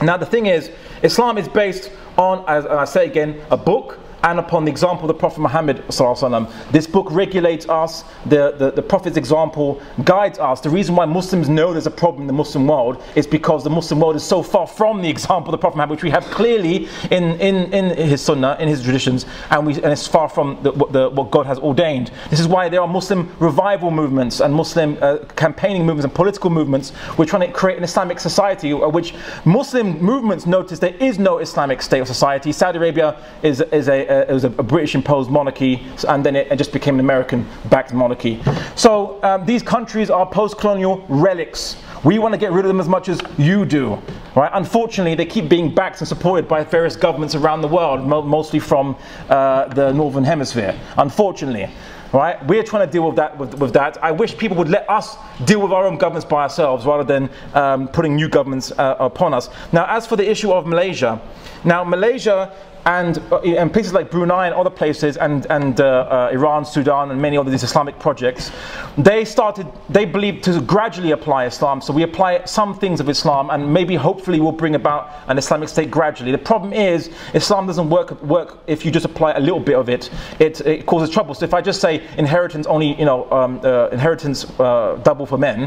Now the thing is, Islam is based on, as I say again, a book and upon the example of the Prophet Muhammad Sallallahu Alaihi Wasallam. This book regulates us, the, the, the Prophet's example guides us. The reason why Muslims know there's a problem in the Muslim world is because the Muslim world is so far from the example of the Prophet Muhammad, which we have clearly in, in, in his sunnah, in his traditions, and, we, and it's far from the, what, the, what God has ordained. This is why there are Muslim revival movements and Muslim uh, campaigning movements and political movements. We're trying to create an Islamic society, which Muslim movements notice there is no Islamic state or society. Saudi Arabia is, is a a, it was a, a British-imposed monarchy, and then it, it just became an American-backed monarchy. So um, these countries are post-colonial relics. We want to get rid of them as much as you do, right? Unfortunately, they keep being backed and supported by various governments around the world, mo mostly from uh, the Northern Hemisphere, unfortunately. Right? We're trying to deal with that, with, with that. I wish people would let us deal with our own governments by ourselves rather than um, putting new governments uh, upon us. Now, as for the issue of Malaysia, now Malaysia and, uh, and places like Brunei and other places, and, and uh, uh, Iran, Sudan, and many of these Islamic projects, they started, they believe, to gradually apply Islam. So we apply some things of Islam, and maybe hopefully we'll bring about an Islamic state gradually. The problem is Islam doesn't work, work if you just apply a little bit of it. It, it causes trouble. So if I just say, inheritance only, you know, um, uh, inheritance uh, double for men,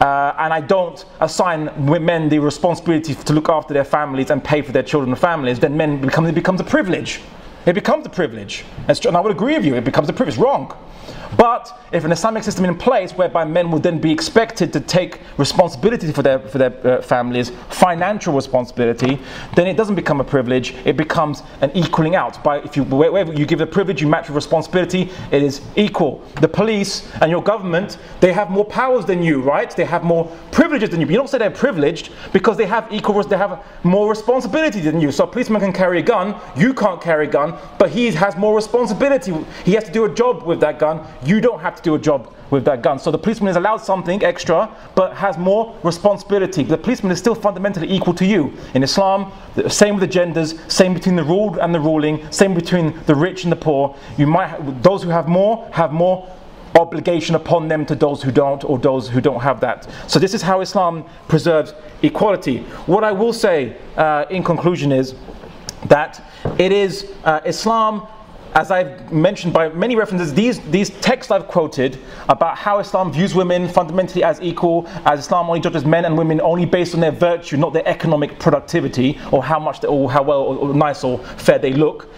uh, and I don't assign men the responsibility to look after their families and pay for their children and families, then men become, it becomes a privilege. It becomes a privilege. And I would agree with you, it becomes a privilege. Wrong. But if an Islamic system in place whereby men would then be expected to take responsibility for their, for their uh, families, financial responsibility, then it doesn't become a privilege, it becomes an equaling out. By, if you, wherever you give the privilege, you match with responsibility, it is equal. The police and your government, they have more powers than you, right? They have more privileges than you. But you don't say they're privileged because they have equal, they have more responsibility than you. So a policeman can carry a gun, you can't carry a gun, but he has more responsibility. He has to do a job with that gun. You don't have to do a job with that gun. So the policeman is allowed something extra, but has more responsibility. The policeman is still fundamentally equal to you. In Islam, the same with the genders, same between the ruled and the ruling, same between the rich and the poor. You might, those who have more have more obligation upon them to those who don't, or those who don't have that. So this is how Islam preserves equality. What I will say uh, in conclusion is that it is uh, Islam. As I've mentioned by many references, these, these texts I've quoted about how Islam views women fundamentally as equal, as Islam only judges men and women only based on their virtue, not their economic productivity, or how much they, or how well or, or nice or fair they look.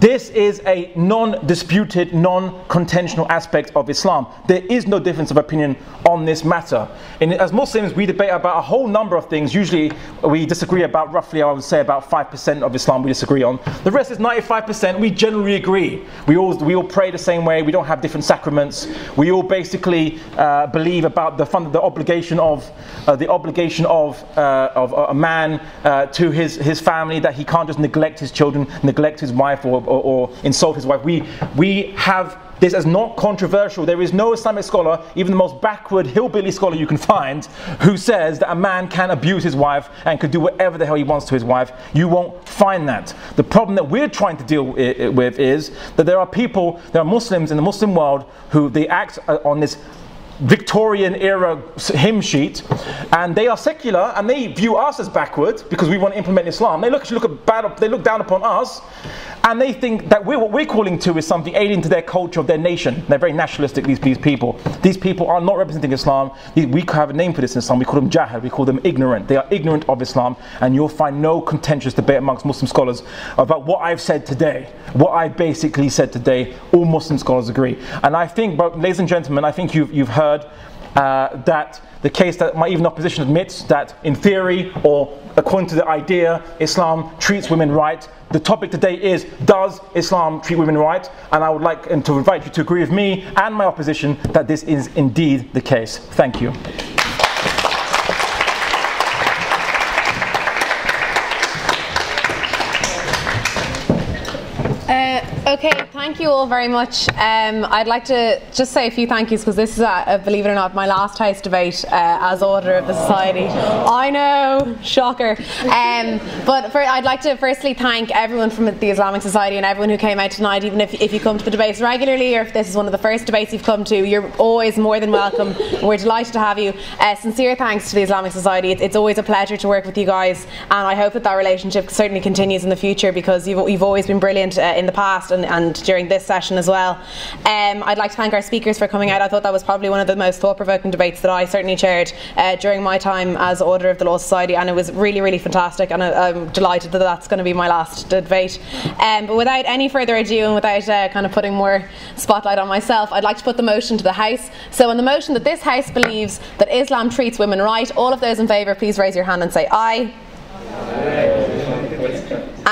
This is a non-disputed, non-contentional aspect of Islam. There is no difference of opinion on this matter. And as Muslims, we debate about a whole number of things. Usually we disagree about roughly, I would say, about five percent of Islam we disagree on. The rest is ninety-five percent. We generally agree. We all, we all pray the same way. We don't have different sacraments. We all basically uh, believe about the, fund, the obligation of, uh, the obligation of, uh, of a man uh, to his, his family, that he can't just neglect his children, neglect his wife, or Or, or, or insult his wife. We, we have this as not controversial. There is no Islamic scholar, even the most backward hillbilly scholar you can find, who says that a man can abuse his wife and could do whatever the hell he wants to his wife. You won't find that. The problem that we're trying to deal with is that there are people, there are Muslims in the Muslim world who they act on this Victorian era hymn sheet, and they are secular, and they view us as backward because we want to implement Islam. They look, look at bad, they look down upon us, and they think that we're, what we're calling to is something alien to their culture of their nation. They're very nationalistic. These, these people, these people are not representing Islam. We have a name for this in Islam. We call them jahil. We call them ignorant. They are ignorant of Islam, and you'll find no contentious debate amongst Muslim scholars about what I've said today. What I basically said today, all Muslim scholars agree. And I think, but ladies and gentlemen, I think you've you've heard. Heard, uh, that the case that my even opposition admits that in theory or according to the idea, Islam treats women right. The topic today is, does Islam treat women right? And I would like and to invite you to agree with me and my opposition that this is indeed the case. Thank you. Okay, thank you all very much. Um, I'd like to just say a few thank yous because this is, a, a, believe it or not, my last house debate uh, as auditor of the society. I know, shocker. Um, but for, I'd like to firstly thank everyone from the Islamic Society and everyone who came out tonight. Even if, if you come to the debates regularly, or if this is one of the first debates you've come to, you're always more than welcome. We're delighted to have you. Uh, sincere thanks to the Islamic Society. It's, it's always a pleasure to work with you guys, and I hope that that relationship certainly continues in the future because you've, you've always been brilliant uh, in the past. And, and during this session as well. Um, I'd like to thank our speakers for coming out. I thought that was probably one of the most thought-provoking debates that I certainly chaired uh, during my time as Auditor of the Law Society, and it was really, really fantastic, and I, I'm delighted that that's going to be my last debate. Um, but without any further ado, and without uh, kind of putting more spotlight on myself, I'd like to put the motion to the House. So on the motion that this House believes that Islam treats women right, all of those in favour, please raise your hand and say aye. Aye.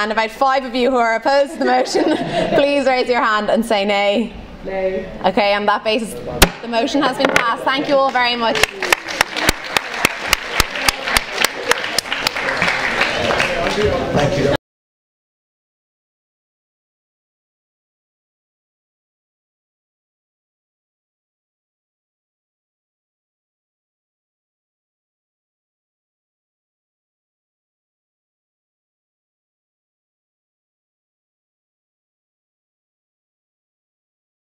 and about five of you who are opposed to the motion, please raise your hand and say nay. Nay. Okay, on that basis, the motion has been passed. Thank you all very much. Thank you.